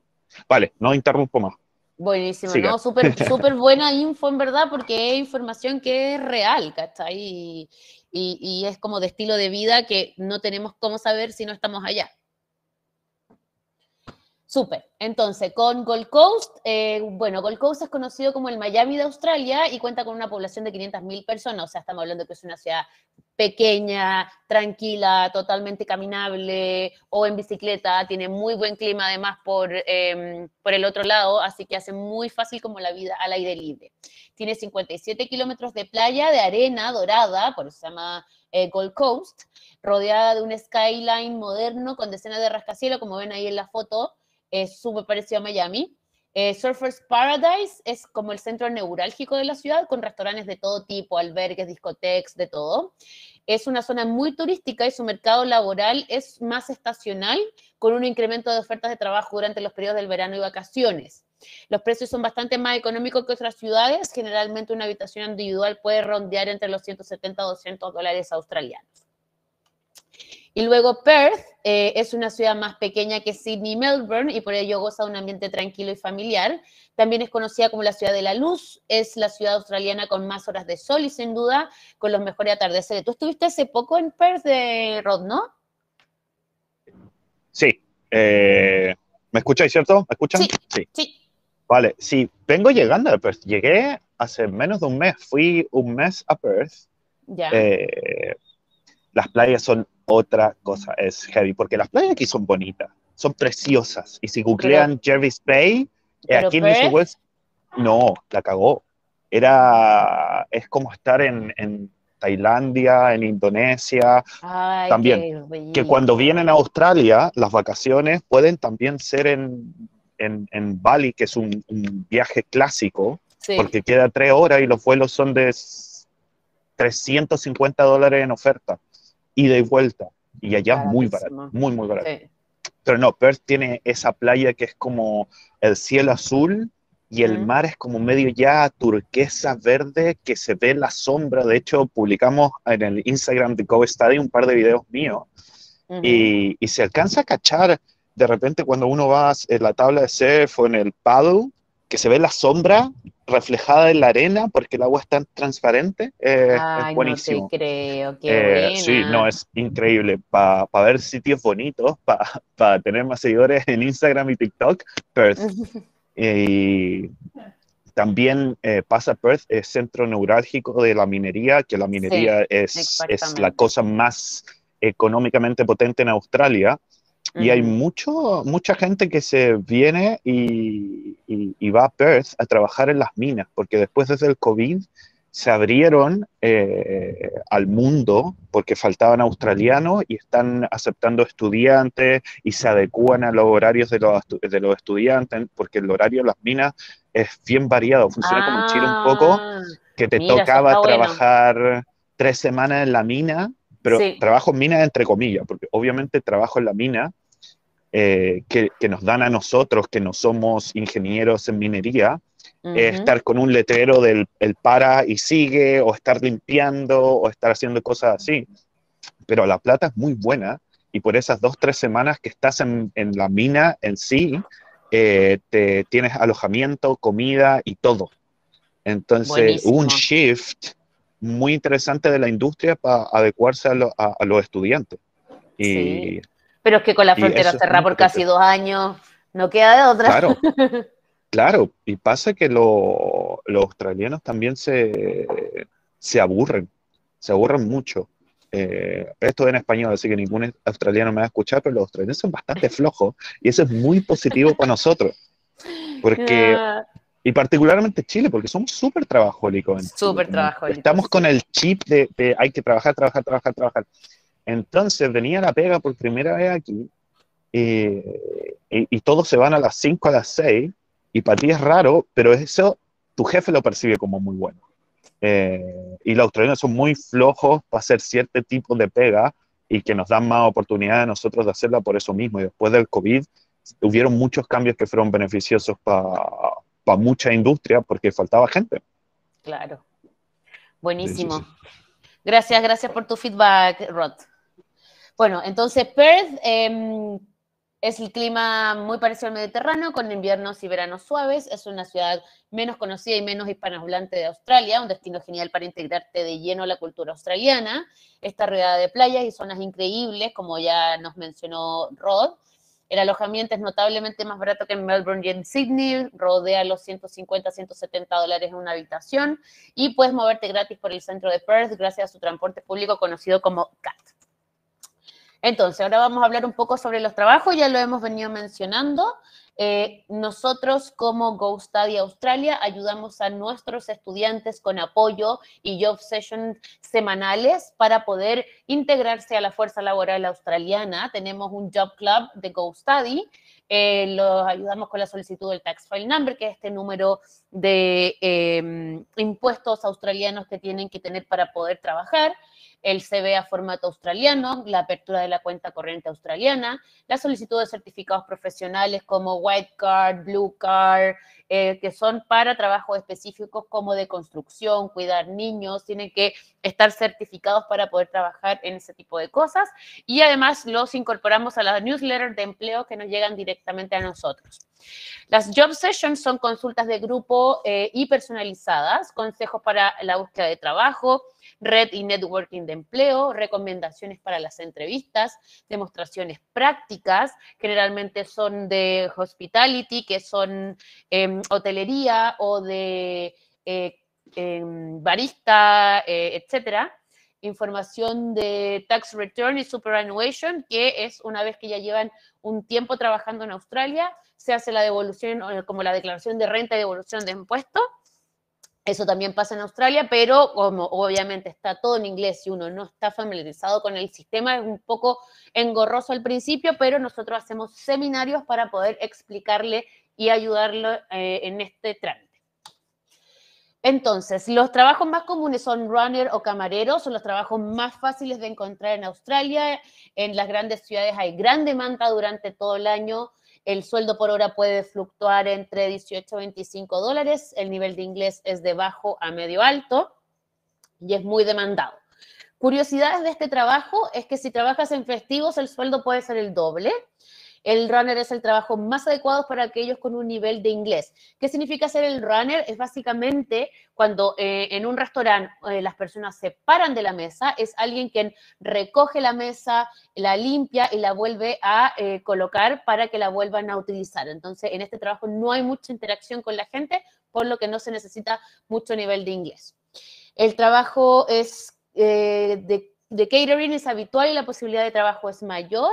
Vale, no interrumpo más. Buenísimo, Siga. no, súper súper buena info en verdad, porque es información que es real, ¿cachai? Y, y, y es como de estilo de vida que no tenemos cómo saber si no estamos allá. Súper. Entonces, con Gold Coast, eh, bueno, Gold Coast es conocido como el Miami de Australia y cuenta con una población de quinientas mil personas, o sea, estamos hablando que es una ciudad pequeña, tranquila, totalmente caminable o en bicicleta, tiene muy buen clima además por, eh, por el otro lado, así que hace muy fácil como la vida al aire libre. Tiene cincuenta y siete kilómetros de playa de arena dorada, por eso se llama eh, Gold Coast, rodeada de un skyline moderno con decenas de rascacielos, como ven ahí en la foto. Es súper parecido a Miami. Eh, Surfers Paradise es como el centro neurálgico de la ciudad, con restaurantes de todo tipo, albergues, discotecas, de todo. Es una zona muy turística y su mercado laboral es más estacional, con un incremento de ofertas de trabajo durante los periodos del verano y vacaciones. Los precios son bastante más económicos que otras ciudades. Generalmente una habitación individual puede rondear entre los ciento setenta a doscientos dólares australianos. Y luego Perth eh, es una ciudad más pequeña que Sydney y Melbourne y por ello goza de un ambiente tranquilo y familiar. También es conocida como la ciudad de la luz, es la ciudad australiana con más horas de sol y sin duda con los mejores atardeceres. Tú estuviste hace poco en Perth, eh, Rod, ¿no? Sí. Eh, ¿Me escucháis, cierto? ¿Me escuchan? Sí, sí. sí. Vale, sí, vengo llegando a Perth. Llegué hace menos de un mes, fui un mes a Perth. Ya. Eh, las playas son otra cosa, es heavy, porque las playas aquí son bonitas, son preciosas, y si googlean Jervis Bay, eh, aquí en New West, no, la cagó, era, es como estar en, en Tailandia, en Indonesia, Ay, también, que cuando vienen a Australia, las vacaciones pueden también ser en, en, en Bali, que es un, un viaje clásico, sí. porque queda tres horas y los vuelos son de trescientos cincuenta dólares en oferta, ida y vuelta, y allá Baratísimo. muy barato, muy muy barato, sí. pero no, Perth tiene esa playa que es como el cielo azul y el uh-huh. mar es como medio ya turquesa verde que se ve la sombra. De hecho publicamos en el Instagram de Go Study un par de videos míos uh-huh. y, y se alcanza a cachar de repente cuando uno va en la tabla de surf o en el paddle, que se ve la sombra reflejada en la arena porque el agua es tan transparente, eh, Ay, es buenísimo. No te creo, qué eh, buena. Sí, no, es increíble. Para pa ver sitios bonitos, para pa tener más seguidores en Instagram y TikTok, Perth. Y también eh, pasa Perth, es centro neurálgico de la minería, que la minería sí, es, es la cosa más económicamente potente en Australia, y hay mucho, mucha gente que se viene y, y, y va a Perth a trabajar en las minas, porque después desde el COVID se abrieron eh, al mundo porque faltaban australianos y están aceptando estudiantes y se adecúan a los horarios de los, de los estudiantes, porque el horario de las minas es bien variado, funciona ah, como en Chile un poco, que te mira, tocaba trabajar bueno. tres semanas en la mina, pero sí. trabajo en mina entre comillas, porque obviamente trabajo en la mina, Eh, que, que nos dan a nosotros, que no somos ingenieros en minería, uh-huh. eh, estar con un letrero del el para y sigue, o estar limpiando, o estar haciendo cosas así. Pero la plata es muy buena, y por esas dos, tres semanas que estás en, en la mina en sí, eh, te, tienes alojamiento, comida y todo. Entonces, buenísimo. Un shift muy interesante de la industria para adecuarse a, lo, a, a los estudiantes. Y... sí. Pero es que con la frontera cerrada por casi dos años, no queda de otra. Claro, claro. Y pasa que lo, los australianos también se, se aburren, se aburren mucho. Eh, esto es en español, así que ningún australiano me va a escuchar, pero los australianos son bastante flojos y eso es muy positivo para nosotros. Porque... y particularmente Chile, porque somos súper trabajólicos. Súper trabajólicos. Estamos con el chip de, de hay que trabajar, trabajar, trabajar, trabajar. Entonces venía la pega por primera vez aquí eh, y, y todos se van a las cinco, a las seis, y para ti es raro, pero eso tu jefe lo percibe como muy bueno. Eh, y los australianos son muy flojos para hacer cierto tipo de pega y que nos dan más oportunidad a nosotros de hacerla por eso mismo. Y después del COVID hubieron muchos cambios que fueron beneficiosos para pa mucha industria porque faltaba gente. Claro. Buenísimo. Sí, sí, sí. Gracias, gracias por tu feedback, Rod. Bueno, entonces Perth eh, es el clima muy parecido al Mediterráneo, con inviernos y veranos suaves. Es una ciudad menos conocida y menos hispanohablante de Australia, un destino genial para integrarte de lleno a la cultura australiana. Está rodeada de playas y zonas increíbles, como ya nos mencionó Rod. El alojamiento es notablemente más barato que en Melbourne y en Sydney, rodea los ciento cincuenta a ciento setenta dólares en una habitación, y puedes moverte gratis por el centro de Perth gracias a su transporte público conocido como C A T. Entonces, ahora vamos a hablar un poco sobre los trabajos, ya lo hemos venido mencionando. Eh, nosotros como Go Study Australia ayudamos a nuestros estudiantes con apoyo y job sessions semanales para poder integrarse a la fuerza laboral australiana. Tenemos un job club de Go Study, eh, los ayudamos con la solicitud del tax file number, que es este número de eh, impuestos australianos que tienen que tener para poder trabajar, el C V a formato australiano, la apertura de la cuenta corriente australiana, la solicitud de certificados profesionales como White Card, Blue Card, eh, que son para trabajos específicos como de construcción, cuidar niños, tienen que estar certificados para poder trabajar en ese tipo de cosas, y además los incorporamos a la newsletter de empleo que nos llegan directamente a nosotros. Las job sessions son consultas de grupo eh, y personalizadas, consejos para la búsqueda de trabajo, red y networking de empleo, recomendaciones para las entrevistas, demostraciones prácticas, generalmente son de hospitality, que son eh, hotelería o de eh, eh, barista, eh, etcétera. Información de tax return y superannuation, que es una vez que ya llevan un tiempo trabajando en Australia, se hace la devolución, como la declaración de renta y devolución de impuestos. Eso también pasa en Australia, pero como obviamente está todo en inglés y uno no está familiarizado con el sistema, es un poco engorroso al principio, pero nosotros hacemos seminarios para poder explicarle y ayudarlo eh, en este trámite. Entonces, los trabajos más comunes son runner o camarero, son los trabajos más fáciles de encontrar en Australia. En las grandes ciudades hay gran demanda durante todo el año. El sueldo por hora puede fluctuar entre dieciocho a veinticinco dólares. El nivel de inglés es de bajo a medio alto y es muy demandado. Curiosidades de este trabajo es que si trabajas en festivos, el sueldo puede ser el doble. El runner es el trabajo más adecuado para aquellos con un nivel de inglés. ¿Qué significa ser el runner? Es básicamente cuando eh, en un restaurante eh, las personas se paran de la mesa, es alguien quien recoge la mesa, la limpia y la vuelve a eh, colocar para que la vuelvan a utilizar. Entonces, en este trabajo no hay mucha interacción con la gente, por lo que no se necesita mucho nivel de inglés. El trabajo es eh, de de catering es habitual y la posibilidad de trabajo es mayor.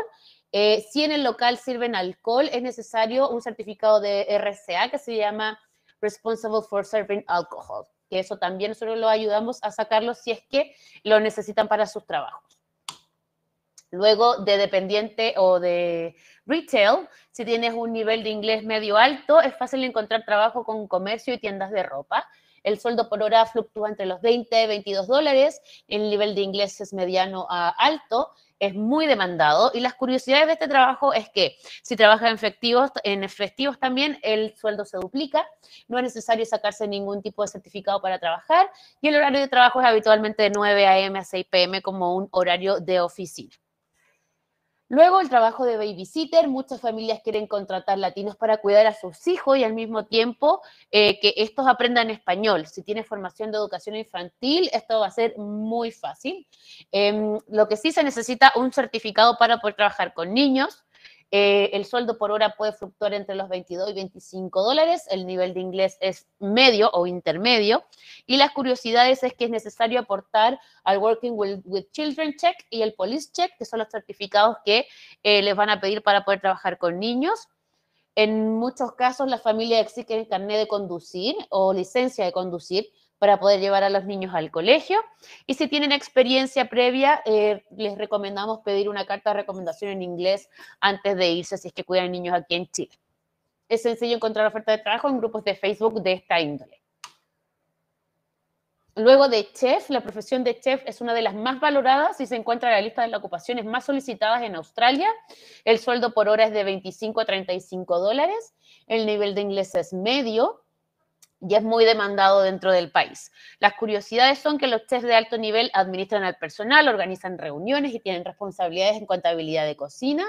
Eh, si en el local sirven alcohol, es necesario un certificado de R C A que se llama Responsible for Serving Alcohol, que eso también nosotros lo ayudamos a sacarlo si es que lo necesitan para sus trabajos. Luego, de dependiente o de retail, si tienes un nivel de inglés medio alto, es fácil encontrar trabajo con comercio y tiendas de ropa. El sueldo por hora fluctúa entre los veinte y veintidós dólares. El nivel de inglés es mediano a alto. Es muy demandado. Y las curiosidades de este trabajo es que si trabajas en efectivos, en efectivos también el sueldo se duplica. No es necesario sacarse ningún tipo de certificado para trabajar. Y el horario de trabajo es habitualmente de nueve a eme a seis pe eme como un horario de oficina. Luego, el trabajo de babysitter. Muchas familias quieren contratar latinos para cuidar a sus hijos y al mismo tiempo eh, que estos aprendan español. Si tienes formación de educación infantil, esto va a ser muy fácil. Eh, lo que sí se necesita un certificado para poder trabajar con niños. Eh, el sueldo por hora puede fluctuar entre los veintidós y veinticinco dólares. El nivel de inglés es medio o intermedio. Y las curiosidades es que es necesario aportar al Working with, with Children Check y el Police Check, que son los certificados que eh, les van a pedir para poder trabajar con niños. En muchos casos, las familias exigen carnet de conducir o licencia de conducir para poder llevar a los niños al colegio. Y si tienen experiencia previa, eh, les recomendamos pedir una carta de recomendación en inglés antes de irse, si es que cuidan niños aquí en Chile. Es sencillo encontrar ofertas de trabajo en grupos de Facebook de esta índole. Luego de chef, la profesión de chef es una de las más valoradas y se encuentra en la lista de las ocupaciones más solicitadas en Australia. El sueldo por hora es de veinticinco a treinta y cinco dólares. El nivel de inglés es medio y es muy demandado dentro del país. Las curiosidades son que los chefs de alto nivel administran al personal, organizan reuniones y tienen responsabilidades en cuanto a habilidad de cocina.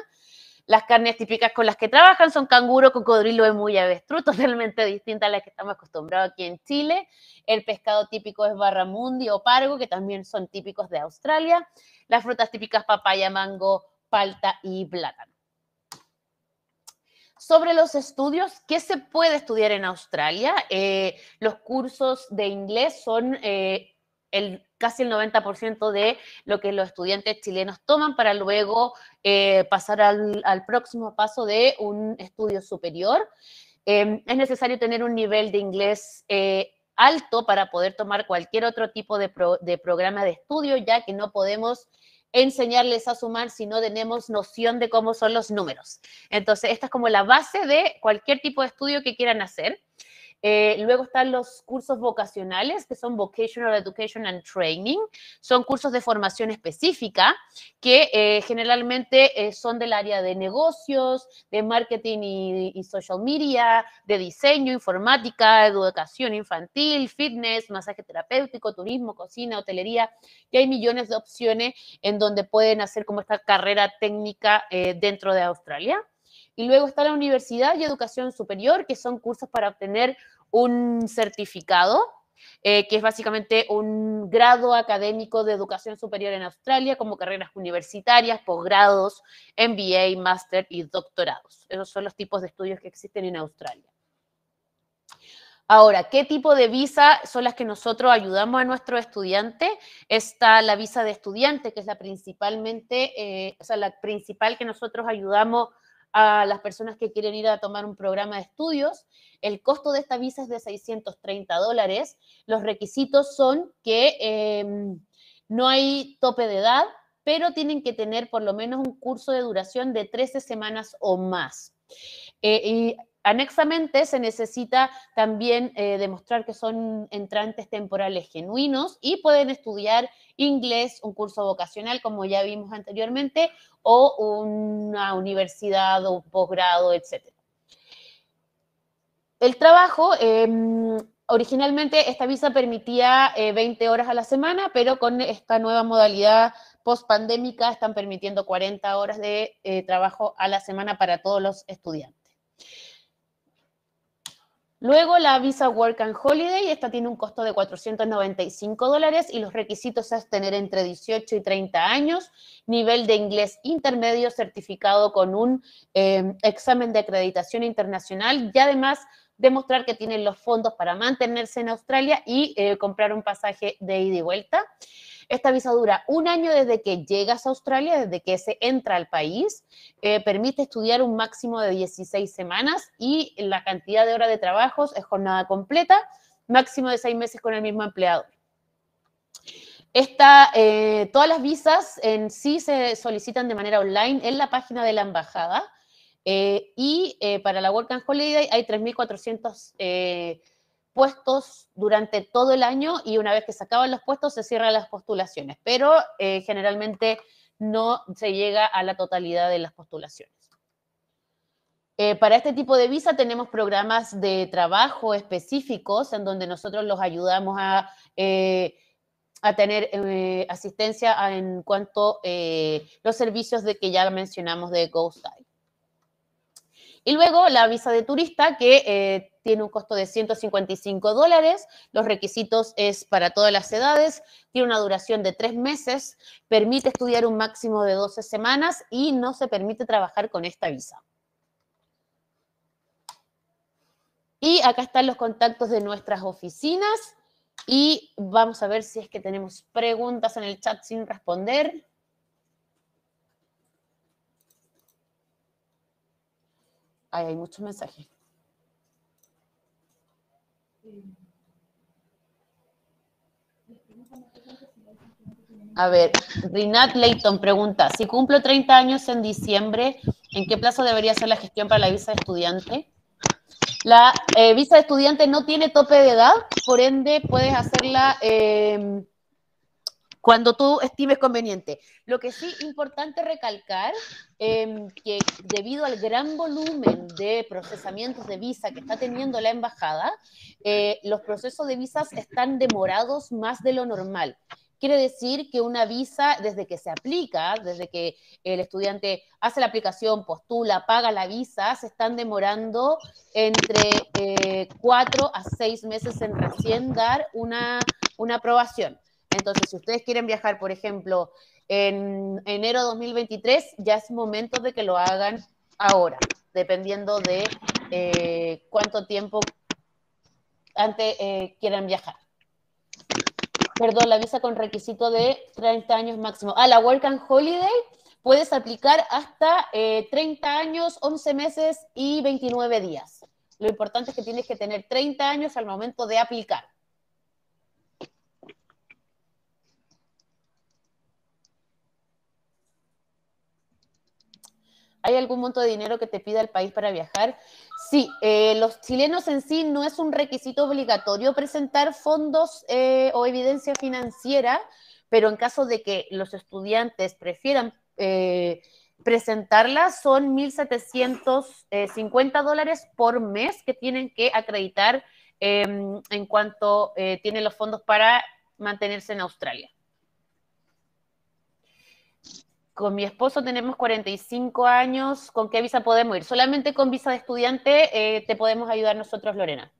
Las carnes típicas con las que trabajan son canguro, cocodrilo, emu y avestruz, totalmente distintas a las que estamos acostumbrados aquí en Chile. El pescado típico es barramundi o pargo, que también son típicos de Australia. Las frutas típicas papaya, mango, palta y plátano. Sobre los estudios, ¿qué se puede estudiar en Australia? Eh, los cursos de inglés son eh, el, casi el noventa por ciento de lo que los estudiantes chilenos toman para luego eh, pasar al, al próximo paso de un estudio superior. Eh, es necesario tener un nivel de inglés eh, alto para poder tomar cualquier otro tipo de, pro, de programa de estudio, ya que no podemos enseñarles a sumar si no tenemos noción de cómo son los números. Entonces, esta es como la base de cualquier tipo de estudio que quieran hacer. Eh, luego están los cursos vocacionales, que son Vocational Education and Training. Son cursos de formación específica que eh, generalmente eh, son del área de negocios, de marketing y, y social media, de diseño, informática, educación infantil, fitness, masaje terapéutico, turismo, cocina, hotelería. Y hay millones de opciones en donde pueden hacer como esta carrera técnica eh, dentro de Australia. Y luego está la universidad y educación superior, que son cursos para obtener un certificado, eh, que es básicamente un grado académico de educación superior en Australia, como carreras universitarias, posgrados, eme be a, máster y doctorados. Esos son los tipos de estudios que existen en Australia. Ahora, ¿qué tipo de visa son las que nosotros ayudamos a nuestro estudiante? Está la visa de estudiante, que es la principalmente, eh, o sea, la principal que nosotros ayudamos a las personas que quieren ir a tomar un programa de estudios. El costo de esta visa es de seiscientos treinta dólares. Los requisitos son que eh, no hay tope de edad, pero tienen que tener por lo menos un curso de duración de trece semanas o más. Eh, y anexamente se necesita también eh, demostrar que son entrantes temporales genuinos y pueden estudiar inglés, un curso vocacional, como ya vimos anteriormente, o una universidad o un posgrado, etcétera. El trabajo, eh, originalmente esta visa permitía eh, veinte horas a la semana, pero con esta nueva modalidad post-pandémica están permitiendo cuarenta horas de eh, trabajo a la semana para todos los estudiantes. Luego la visa Work and Holiday, esta tiene un costo de cuatrocientos noventa y cinco dólares y los requisitos es tener entre dieciocho y treinta años, nivel de inglés intermedio certificado con un eh, examen de acreditación internacional y además demostrar que tienen los fondos para mantenerse en Australia y eh, comprar un pasaje de ida y vuelta. Esta visa dura un año desde que llegas a Australia, desde que se entra al país, eh, permite estudiar un máximo de dieciséis semanas y la cantidad de horas de trabajos es jornada completa, máximo de seis meses con el mismo empleador. Esta, eh, todas las visas en sí se solicitan de manera online en la página de la embajada eh, y eh, para la Work and Holiday hay tres mil cuatrocientos eh, puestos durante todo el año y una vez que se acaban los puestos se cierran las postulaciones, pero eh, generalmente no se llega a la totalidad de las postulaciones. Eh, para este tipo de visa tenemos programas de trabajo específicos en donde nosotros los ayudamos a, eh, a tener eh, asistencia a, en cuanto a eh, los servicios de que ya mencionamos de Go Study. Y luego la visa de turista que eh, tiene un costo de ciento cincuenta y cinco dólares, los requisitos es para todas las edades, tiene una duración de tres meses, permite estudiar un máximo de doce semanas y no se permite trabajar con esta visa. Y acá están los contactos de nuestras oficinas y vamos a ver si es que tenemos preguntas en el chat sin responder. Ahí hay muchos mensajes. A ver, Rinat Leighton pregunta, si cumplo treinta años en diciembre, ¿en qué plazo debería ser la gestión para la visa de estudiante? La eh, visa de estudiante no tiene tope de edad, por ende puedes hacerla eh, cuando tú estimes conveniente. Lo que sí es importante recalcar eh, que debido al gran volumen de procesamientos de visa que está teniendo la embajada, eh, los procesos de visas están demorados más de lo normal. Quiere decir que una visa, desde que se aplica, desde que el estudiante hace la aplicación, postula, paga la visa, se están demorando entre eh, cuatro a seis meses en recién dar una, una aprobación. Entonces, si ustedes quieren viajar, por ejemplo, en enero de dos mil veintitrés, ya es momento de que lo hagan ahora, dependiendo de eh, cuánto tiempo antes eh, quieran viajar. Perdón, la visa con requisito de treinta años máximo. Ah, la Work and Holiday puedes aplicar hasta eh, treinta años, once meses y veintinueve días. Lo importante es que tienes que tener treinta años al momento de aplicar. ¿Hay algún monto de dinero que te pida el país para viajar? Sí, eh, los chilenos en sí no es un requisito obligatorio presentar fondos eh, o evidencia financiera, pero en caso de que los estudiantes prefieran eh, presentarla, son mil setecientos cincuenta dólares por mes que tienen que acreditar eh, en cuanto eh, tienen los fondos para mantenerse en Australia. Con mi esposo tenemos cuarenta y cinco años, ¿con qué visa podemos ir? Solamente con visa de estudiante eh, te podemos ayudar nosotros, Lorena.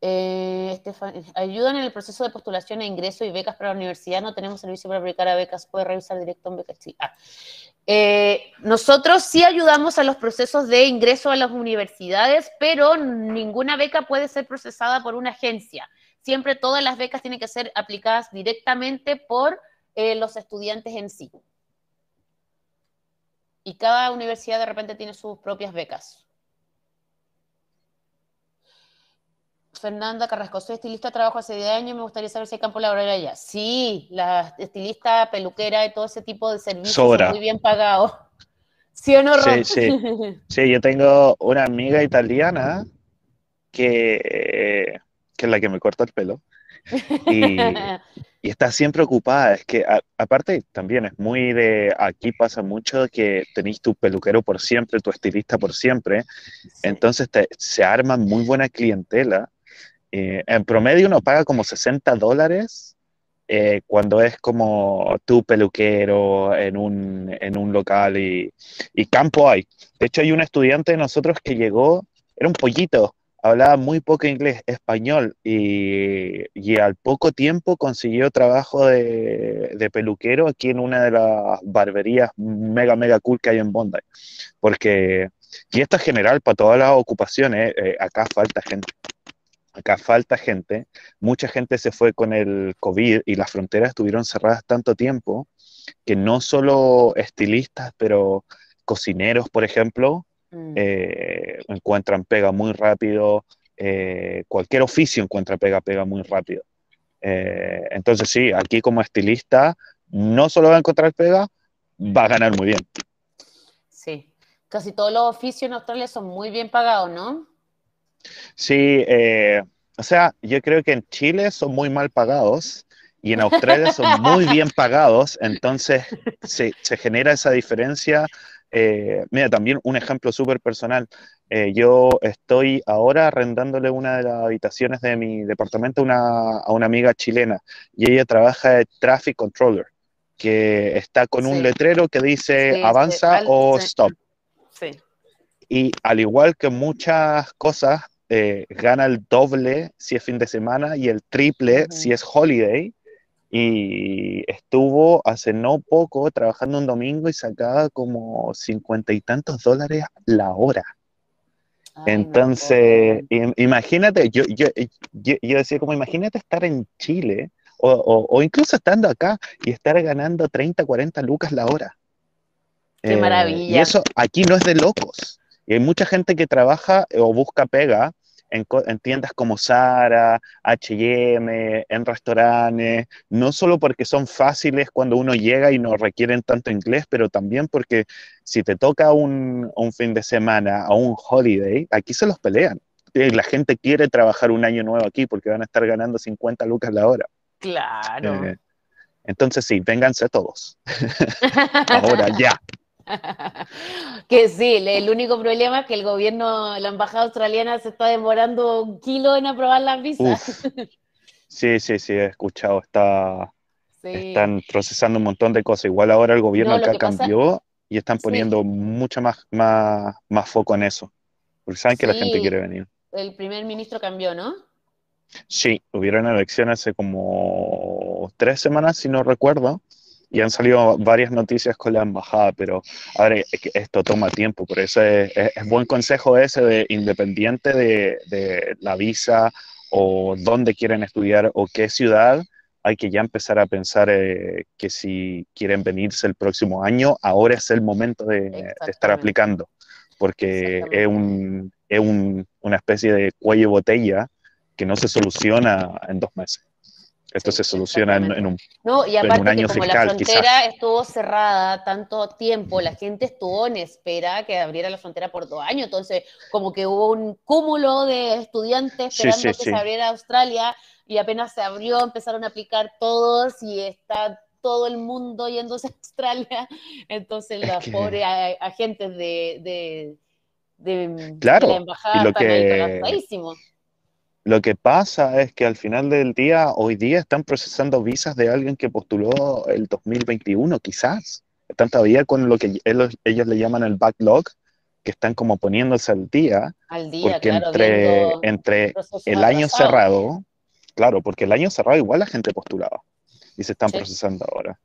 Eh, Estefan, ayudan en el proceso de postulación e ingreso y becas para la universidad, no tenemos servicio para aplicar a becas, puede revisar directo en becas. Sí. Ah. Eh, nosotros sí ayudamos a los procesos de ingreso a las universidades, pero ninguna beca puede ser procesada por una agencia. Siempre todas las becas tienen que ser aplicadas directamente por eh, los estudiantes en sí. Y cada universidad de repente tiene sus propias becas. Fernanda Carrasco, soy estilista, trabajo hace diez años, me gustaría saber si hay campo laboral allá. Sí, la estilista, peluquera y todo ese tipo de servicios son muy bien pagados. ¿Sí o no, Ron? Sí, sí. Sí, yo tengo una amiga italiana que... que es la que me corta el pelo, y, y está siempre ocupada. Es que, a, aparte, también es muy de, aquí pasa mucho que tenéis tu peluquero por siempre, tu estilista por siempre, sí. Entonces te, se arma muy buena clientela. Eh, en promedio uno paga como sesenta dólares eh, cuando es como tu peluquero en un, en un local, y, y campo hay. De hecho, hay un estudiante de nosotros que llegó, era un pollito, hablaba muy poco inglés, español, y, y al poco tiempo consiguió trabajo de, de peluquero aquí en una de las barberías mega, mega cool que hay en Bondi. Porque, y esto es general para todas las ocupaciones, eh, acá falta gente. acá falta gente, mucha gente se fue con el COVID y las fronteras estuvieron cerradas tanto tiempo que no solo estilistas, pero cocineros, por ejemplo, mm. eh, encuentran pega muy rápido, eh, cualquier oficio encuentra pega, pega muy rápido. Eh, entonces sí, aquí como estilista no solo va a encontrar pega, va a ganar muy bien. Sí, casi todos los oficios en Australia son muy bien pagados, ¿no? Sí, eh, o sea, yo creo que en Chile son muy mal pagados y en Australia son muy bien pagados, entonces se, se genera esa diferencia. Eh, mira, también un ejemplo súper personal, eh, yo estoy ahora arrendándole una de las habitaciones de mi departamento a una, a una amiga chilena y ella trabaja de traffic controller, que está con sí. un letrero que dice sí, avanza sí, o sí. stop. Sí. Y al igual que muchas cosas, eh, gana el doble si es fin de semana y el triple uh-huh. si es holiday. Y estuvo hace no poco trabajando un domingo y sacaba como cincuenta y tantos dólares la hora. Ay, entonces, no, imagínate, yo, yo, yo, yo decía como, imagínate estar en Chile o, o, o incluso estando acá y estar ganando treinta, cuarenta lucas la hora. Qué eh, maravilla. Y eso aquí no es de locos. Y hay mucha gente que trabaja o busca pega en, en tiendas como Zara, H y M, en restaurantes, no solo porque son fáciles cuando uno llega y no requieren tanto inglés, pero también porque si te toca un, un fin de semana o un holiday, aquí se los pelean. La gente quiere trabajar un año nuevo aquí porque van a estar ganando cincuenta lucas la hora. Claro. Eh, entonces sí, vénganse todos. Ahora ya. Que sí, el único problema es que el gobierno, la embajada australiana se está demorando un kilo en aprobar las visas. Uf. Sí, sí, sí, he escuchado, está, sí. están procesando un montón de cosas. Igual ahora el gobierno no, acá cambió pasa... y están poniendo sí. mucho más, más, más foco en eso, porque saben que sí, la gente quiere venir. El primer ministro cambió, ¿no? Sí, hubieron elecciones hace como tres semanas, si no recuerdo. Y han salido varias noticias con la embajada, pero a ver, esto toma tiempo, por eso es, es, es buen consejo ese de independiente de, de la visa o dónde quieren estudiar o qué ciudad, hay que ya empezar a pensar eh, que si quieren venirse el próximo año, ahora es el momento de, de estar aplicando, porque es, un, es un, una especie de cuello botella que no se soluciona en dos meses. Esto sí, se soluciona en, en un no, y aparte en un año que como fiscal, la frontera quizás. Estuvo cerrada tanto tiempo, la gente estuvo en espera que abriera la frontera por dos años, entonces como que hubo un cúmulo de estudiantes esperando sí, sí, que sí. se abriera Australia, y apenas se abrió empezaron a aplicar todos, y está todo el mundo yéndose a Australia, entonces es los que... pobres agentes de, de, de, claro. de la embajada y lo están que... ahí cansadísimos. Lo que pasa es que al final del día, hoy día están procesando visas de alguien que postuló el dos mil veintiuno, quizás. Están todavía con lo que ellos, ellos le llaman el backlog, que están como poniéndose al día. Al día, porque claro, entre, entre el, el año cerrado, claro, porque el año cerrado igual la gente postulaba y se están sí. procesando ahora.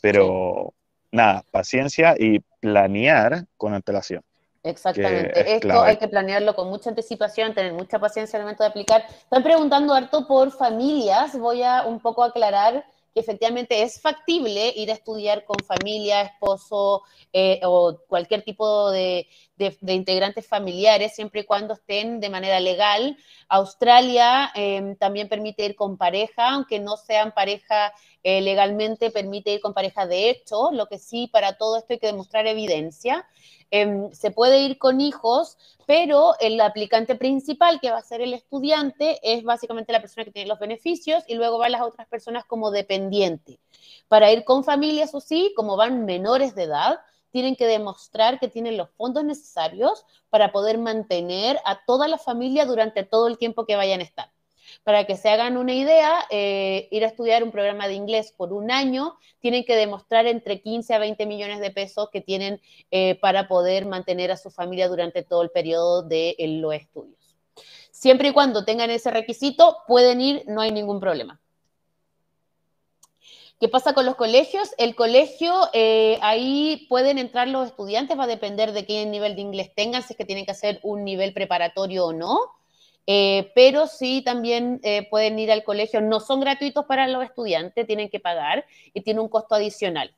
Pero sí. nada, paciencia y planear con antelación. Exactamente, es esto clave. Hay que planearlo con mucha anticipación, tener mucha paciencia al momento de aplicar. Están preguntando harto por familias, voy a un poco aclarar que efectivamente es factible ir a estudiar con familia, esposo eh, o cualquier tipo de, de, de integrantes familiares, siempre y cuando estén de manera legal. Australia eh, también permite ir con pareja, aunque no sean pareja eh, legalmente, permite ir con pareja de hecho, lo que sí, para todo esto hay que demostrar evidencia. Eh, se puede ir con hijos, pero el aplicante principal, que va a ser el estudiante, es básicamente la persona que tiene los beneficios, y luego van las otras personas como dependiente. Para ir con familia, eso sí, como van menores de edad, tienen que demostrar que tienen los fondos necesarios para poder mantener a toda la familia durante todo el tiempo que vayan a estar. Para que se hagan una idea, eh, ir a estudiar un programa de inglés por un año, tienen que demostrar entre quince a veinte millones de pesos que tienen eh, para poder mantener a su familia durante todo el periodo de eh, los estudios. Siempre y cuando tengan ese requisito, pueden ir, no hay ningún problema. ¿Qué pasa con los colegios? El colegio, eh, ahí pueden entrar los estudiantes, va a depender de qué nivel de inglés tengan, si es que tienen que hacer un nivel preparatorio o no. Eh, pero sí también eh, pueden ir al colegio, no son gratuitos para los estudiantes, tienen que pagar y tiene un costo adicional.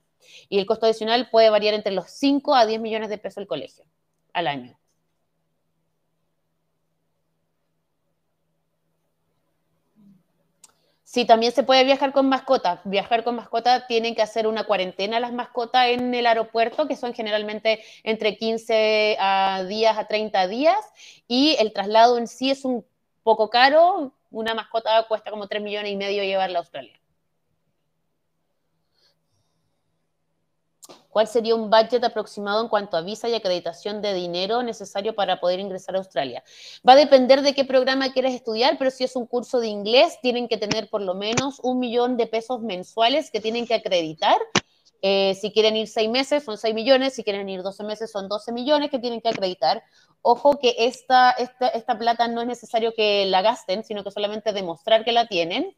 Y el costo adicional puede variar entre los cinco a diez millones de pesos el colegio al año. Sí, también se puede viajar con mascotas. Viajar con mascotas tienen que hacer una cuarentena las mascotas en el aeropuerto, que son generalmente entre quince días a treinta días. Y el traslado en sí es un poco caro. Una mascota cuesta como tres millones y medio llevarla a Australia. ¿Cuál sería un budget aproximado en cuanto a visa y acreditación de dinero necesario para poder ingresar a Australia? Va a depender de qué programa quieres estudiar, pero si es un curso de inglés, tienen que tener por lo menos un millón de pesos mensuales que tienen que acreditar. Eh, si quieren ir seis meses, son seis millones. Si quieren ir doce meses, son doce millones que tienen que acreditar. Ojo que esta, esta, esta plata no es necesario que la gasten, sino que solamente demostrar que la tienen.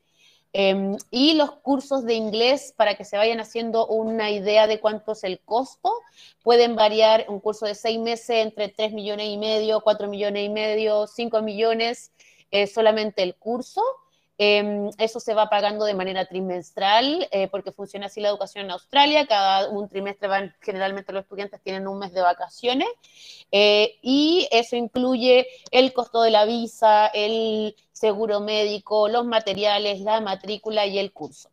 Eh, y los cursos de inglés, para que se vayan haciendo una idea de cuánto es el costo, pueden variar un curso de seis meses entre tres millones y medio, cuatro millones y medio, cinco millones, eh, solamente el curso. Eh, eso se va pagando de manera trimestral, eh, porque funciona así la educación en Australia. Cada un trimestre van, generalmente los estudiantes tienen un mes de vacaciones, eh, y eso incluye el costo de la visa, el seguro médico, los materiales, la matrícula y el curso.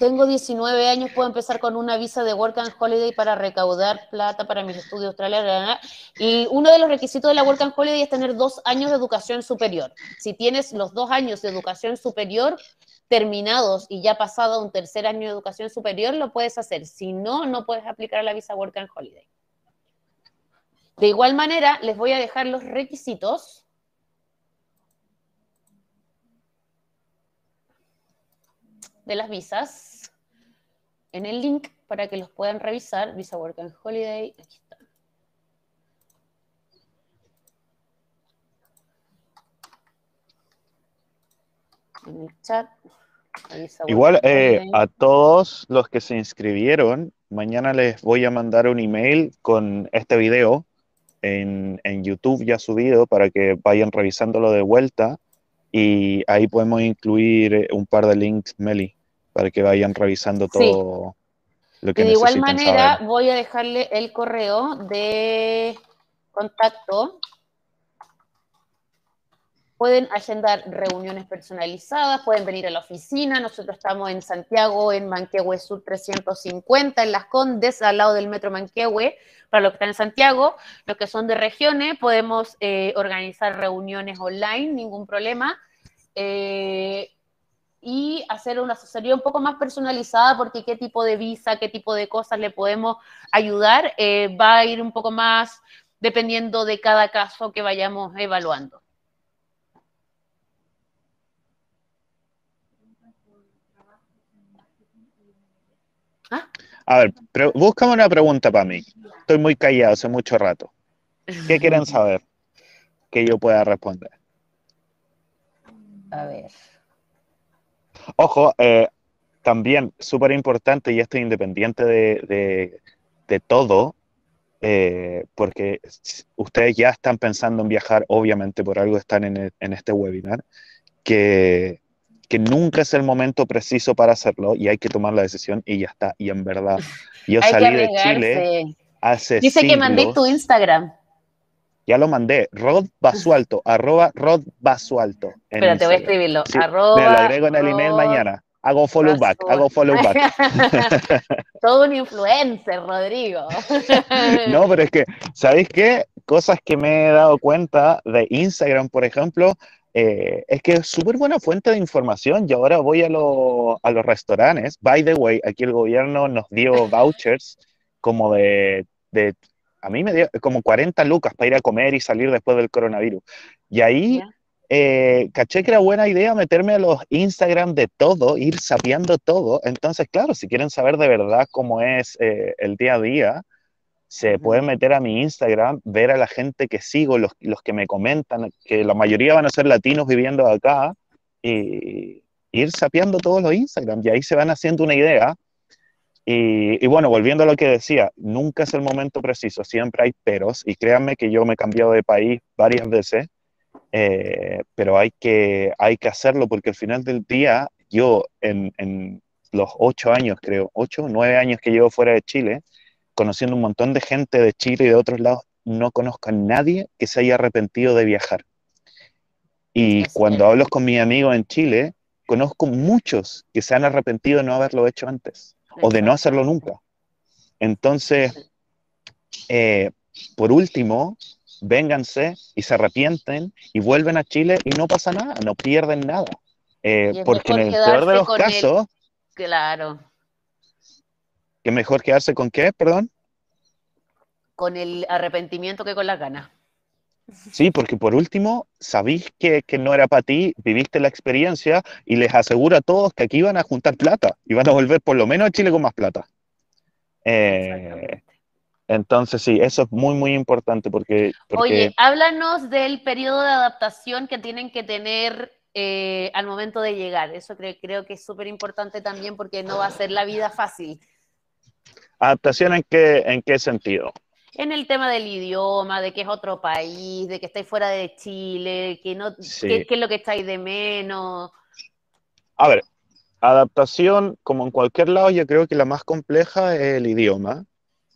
Tengo diecinueve años, puedo empezar con una visa de Work and Holiday para recaudar plata para mis estudios australianos. Y uno de los requisitos de la Work and Holiday es tener dos años de educación superior. Si tienes los dos años de educación superior terminados y ya pasado un tercer año de educación superior, lo puedes hacer. Si no, no puedes aplicar la visa Work and Holiday. De igual manera, les voy a dejar los requisitos. De las visas en el link para que los puedan revisar. Visa Work and Holiday, aquí está. En el chat. Igual eh, a todos los que se inscribieron, mañana les voy a mandar un email con este video en, en YouTube ya subido para que vayan revisándolo de vuelta y ahí podemos incluir un par de links, Meli, para que vayan revisando todo sí. lo que necesitan. De igual manera, saber. Voy a dejarle el correo de contacto. Pueden agendar reuniones personalizadas, pueden venir a la oficina. Nosotros estamos en Santiago, en Manquehue Sur trescientos cincuenta, en Las Condes, al lado del Metro Manquehue. Para los que están en Santiago, los que son de regiones, podemos eh, organizar reuniones online, ningún problema. Eh, y hacer una asesoría un poco más personalizada, porque qué tipo de visa, qué tipo de cosas le podemos ayudar, eh, va a ir un poco más dependiendo de cada caso que vayamos evaluando. ¿Ah? A ver, pero búscame una pregunta para mí. Estoy muy callado hace mucho rato. ¿Qué quieren saber? Que yo pueda responder. A ver. Ojo, eh, también súper importante, y esto independiente de, de, de todo, eh, porque ustedes ya están pensando en viajar, obviamente por algo están en, el, en este webinar, que... que nunca es el momento preciso para hacerlo y hay que tomar la decisión y ya está. Y en verdad, yo salí de Chile hace Dice siglos. Que mandé tu Instagram. Ya lo mandé, Rod Basualto, arroba Rod Basualto. Pero Instagram. Te voy a escribirlo. Sí, arroba, me lo agrego en el email mañana. Hago follow Rod back, Rod. hago follow back. Todo un influencer, Rodrigo. No, pero es que, ¿sabéis qué? Cosas que me he dado cuenta de Instagram, por ejemplo... Eh, es que es súper buena fuente de información y ahora voy a, lo, a los restaurantes. By the way, aquí el gobierno nos dio vouchers como de, de, a mí me dio como cuarenta lucas para ir a comer y salir después del coronavirus. Y ahí eh, caché que era buena idea meterme a los Instagram de todo, ir sapeando todo. Entonces, claro, si quieren saber de verdad cómo es eh, el día a día, se pueden meter a mi Instagram, ver a la gente que sigo, los, los que me comentan, que la mayoría van a ser latinos viviendo acá, y ir sapeando todos los Instagram, y ahí se van haciendo una idea, Y, y bueno, volviendo a lo que decía, nunca es el momento preciso, siempre hay peros, y créanme que yo me he cambiado de país varias veces, eh, pero hay que, hay que hacerlo, porque al final del día, yo en, en los ocho años, creo, ocho o nueve años que llevo fuera de Chile, conociendo un montón de gente de Chile y de otros lados, no conozco a nadie que se haya arrepentido de viajar. Y así cuando es. Hablo con mis amigos en Chile, conozco muchos que se han arrepentido de no haberlo hecho antes. O de no hacerlo nunca. Entonces, eh, por último, vénganse y se arrepienten y vuelven a Chile y no pasa nada, no pierden nada. Eh, porque en el peor de los casos... El... Claro. ¿Qué mejor quedarse con qué, perdón? Con el arrepentimiento que con las ganas. Sí, porque por último, sabís que, que no era para ti, viviste la experiencia y les aseguro a todos que aquí van a juntar plata y van a volver por lo menos a Chile con más plata. Eh, entonces sí, eso es muy muy importante porque, porque... Oye, háblanos del periodo de adaptación que tienen que tener eh, al momento de llegar. Eso creo, creo que es súper importante también porque no va a ser la vida fácil. ¿Adaptación en qué, en qué sentido? En el tema del idioma, de que es otro país, de que estáis fuera de Chile, que no, sí. ¿Qué, qué es lo que estáis de menos? A ver, adaptación, como en cualquier lado, yo creo que la más compleja es el idioma.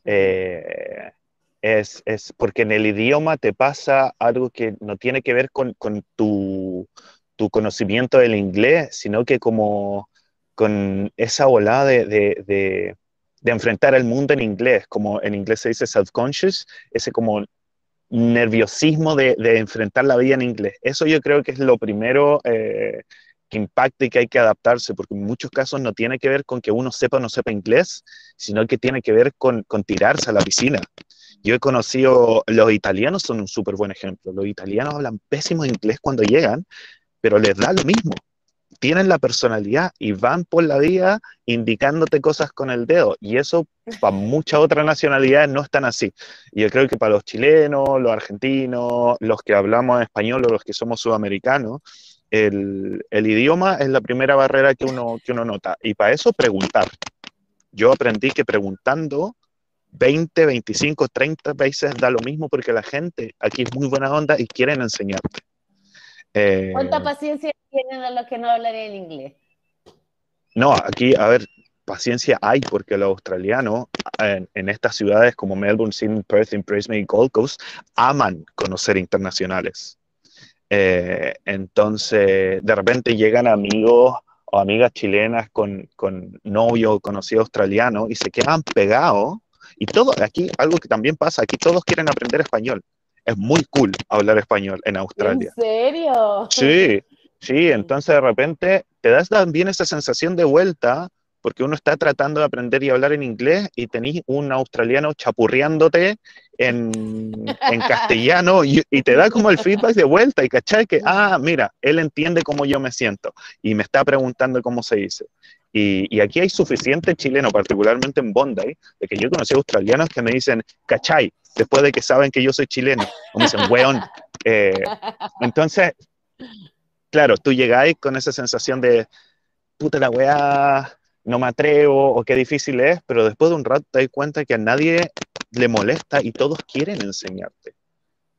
Eh, es, es porque en el idioma te pasa algo que no tiene que ver con, con tu, tu conocimiento del inglés, sino que como con esa volada de... de, de de enfrentar el mundo en inglés, como en inglés se dice self-conscious, ese como nerviosismo de, de enfrentar la vida en inglés. Eso yo creo que es lo primero eh, que impacta y que hay que adaptarse, porque en muchos casos no tiene que ver con que uno sepa o no sepa inglés, sino que tiene que ver con, con tirarse a la piscina. Yo he conocido, los italianos son un súper buen ejemplo, los italianos hablan pésimo inglés cuando llegan, pero les da lo mismo. Tienen la personalidad y van por la vida indicándote cosas con el dedo. Y eso para muchas otras nacionalidades no es tan así. Y yo creo que para los chilenos, los argentinos, los que hablamos español o los que somos sudamericanos, el, el idioma es la primera barrera que uno, que uno nota. Y para eso preguntar. Yo aprendí que preguntando veinte, veinticinco, treinta veces da lo mismo porque la gente aquí es muy buena onda y quieren enseñarte. Eh, ¿Cuánta paciencia tienen los que no hablan en inglés? No, aquí, a ver, paciencia hay porque los australianos en, en estas ciudades como Melbourne, Sydney, Perth, Brisbane y Gold Coast aman conocer internacionales. Eh, entonces, de repente llegan amigos o amigas chilenas con, con novio o conocido australiano y se quedan pegados. Y todo, aquí, algo que también pasa, aquí todos quieren aprender español. Es muy cool hablar español en Australia. ¿En serio? Sí, sí, entonces de repente te das también esa sensación de vuelta porque uno está tratando de aprender y hablar en inglés y tenés un australiano chapurreándote en, en castellano y, y te da como el feedback de vuelta y cachai que, ah, mira, él entiende cómo yo me siento y me está preguntando cómo se dice. Y, y aquí hay suficiente chileno, particularmente en Bondi, de que yo conocí australianos que me dicen, cachai, después de que saben que yo soy chileno, o me dicen, weón. Eh, entonces, claro, tú llegáis con esa sensación de, puta la weá, no me atrevo, o qué difícil es, pero después de un rato te das cuenta que a nadie le molesta y todos quieren enseñarte.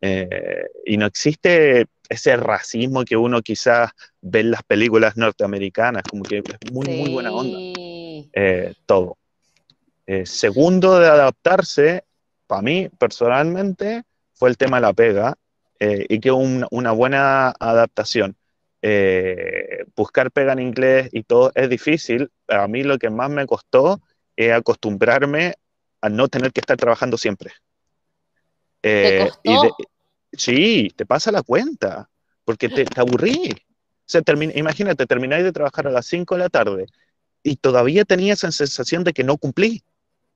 Eh, y no existe ese racismo que uno quizás ve en las películas norteamericanas, como que es muy, sí. muy buena onda. Eh, todo. Eh, segundo de adaptarse... Para mí, personalmente, fue el tema de la pega eh, y que un, una buena adaptación. Eh, buscar pega en inglés y todo es difícil. A mí lo que más me costó es acostumbrarme a no tener que estar trabajando siempre. Eh, ¿Te costó? Y de, sí, te pasa la cuenta, porque te, te aburrí. O sea, termina, imagínate, termináis de trabajar a las cinco de la tarde y todavía tenía esa sensación de que no cumplí.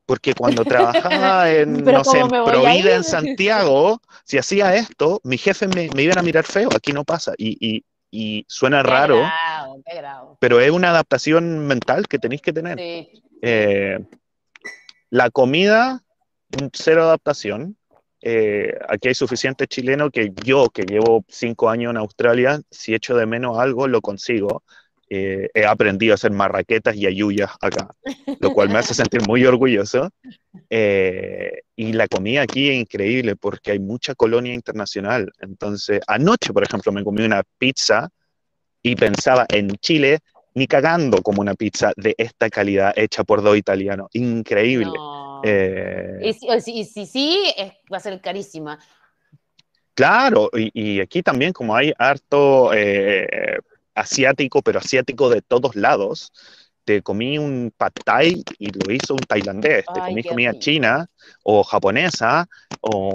Porque cuando trabajaba en, no sé, en Provida, en Santiago, si hacía esto, mis jefes me, me iban a mirar feo. Aquí no pasa. Y, y, y suena qué raro, grado, qué grado. Pero es una adaptación mental que tenéis que tener. Sí. Eh, la comida, cero adaptación. Eh, aquí hay suficiente chileno que yo, que llevo cinco años en Australia, si echo de menos algo, lo consigo. eh, he aprendido a hacer marraquetas y ayuyas acá, lo cual me hace sentir muy orgulloso. Eh, y la comida aquí es increíble porque hay mucha colonia internacional. Entonces, anoche, por ejemplo, me comí una pizza y pensaba en Chile, ni cagando como una pizza de esta calidad hecha por dos italianos. Increíble. No. Eh, y si sí, sí, sí, va a ser carísima. Claro, y, y aquí también como hay harto eh, asiático, pero asiático de todos lados, te comí un pad thai y lo hizo un tailandés, te comí comida china o japonesa o,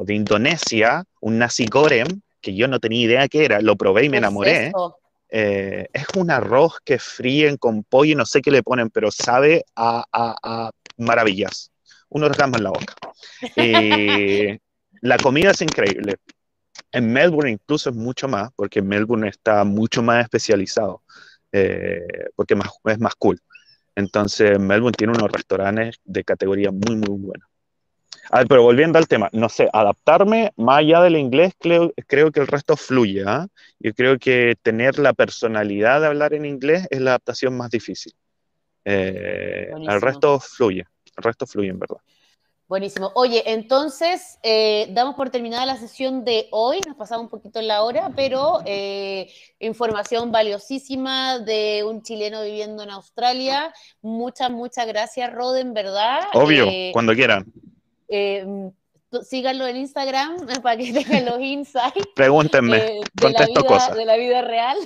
o de Indonesia, un nasi goreng, que yo no tenía idea qué era, lo probé y me enamoré. Eh, es un arroz que fríen con pollo y no sé qué le ponen, pero sabe a, a, a maravillas. Un orgasmo en la boca. Eh, la comida es increíble. En Melbourne incluso es mucho más, porque Melbourne está mucho más especializado, eh, porque más, es más cool. Entonces Melbourne tiene unos restaurantes de categoría muy, muy buena. A ver, pero volviendo al tema, no sé, adaptarme, más allá del inglés, creo, creo que el resto fluye, ¿eh? Yo creo que tener la personalidad de hablar en inglés es la adaptación más difícil. Eh, el resto fluye, el resto fluye en verdad. Buenísimo. Oye, entonces, eh, damos por terminada la sesión de hoy, nos pasamos un poquito la hora, pero eh, información valiosísima de un chileno viviendo en Australia. Muchas, muchas gracias, Rod, en verdad. Obvio, eh, cuando quieran. Eh, síganlo en Instagram para que tengan los insights. Pregúntenme, eh, de, la vida, cosas. de la vida real.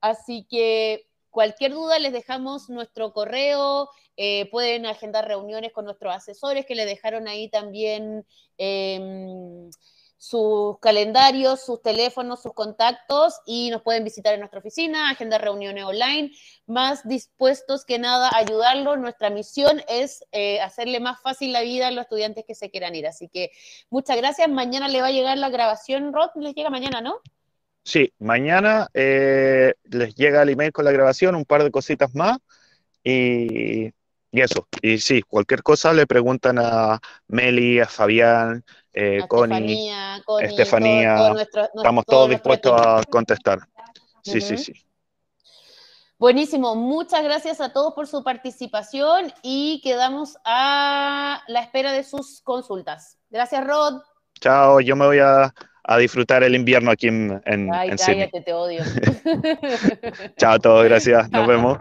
Así que cualquier duda les dejamos nuestro correo, eh, pueden agendar reuniones con nuestros asesores que les dejaron ahí también eh, sus calendarios, sus teléfonos, sus contactos, y nos pueden visitar en nuestra oficina, agendar reuniones online, más dispuestos que nada a ayudarlos. Nuestra misión es eh, hacerle más fácil la vida a los estudiantes que se quieran ir, así que muchas gracias. Mañana le va a llegar la grabación, Rod, les llega mañana, ¿no? Sí, mañana eh, les llega el email con la grabación, un par de cositas más, y... Y eso, y sí, cualquier cosa le preguntan a Meli, a Fabián, eh, a Connie, Connie, Estefanía, todo, todo nuestro, nuestro, estamos todo todos dispuestos a contestar. Sí, uh-huh. sí, sí. Buenísimo, muchas gracias a todos por su participación y quedamos a la espera de sus consultas. Gracias, Rod. Chao, yo me voy a, a disfrutar el invierno aquí en, en, ay, en cállate, Sydney. Te odio. Chao a todos, gracias, nos vemos.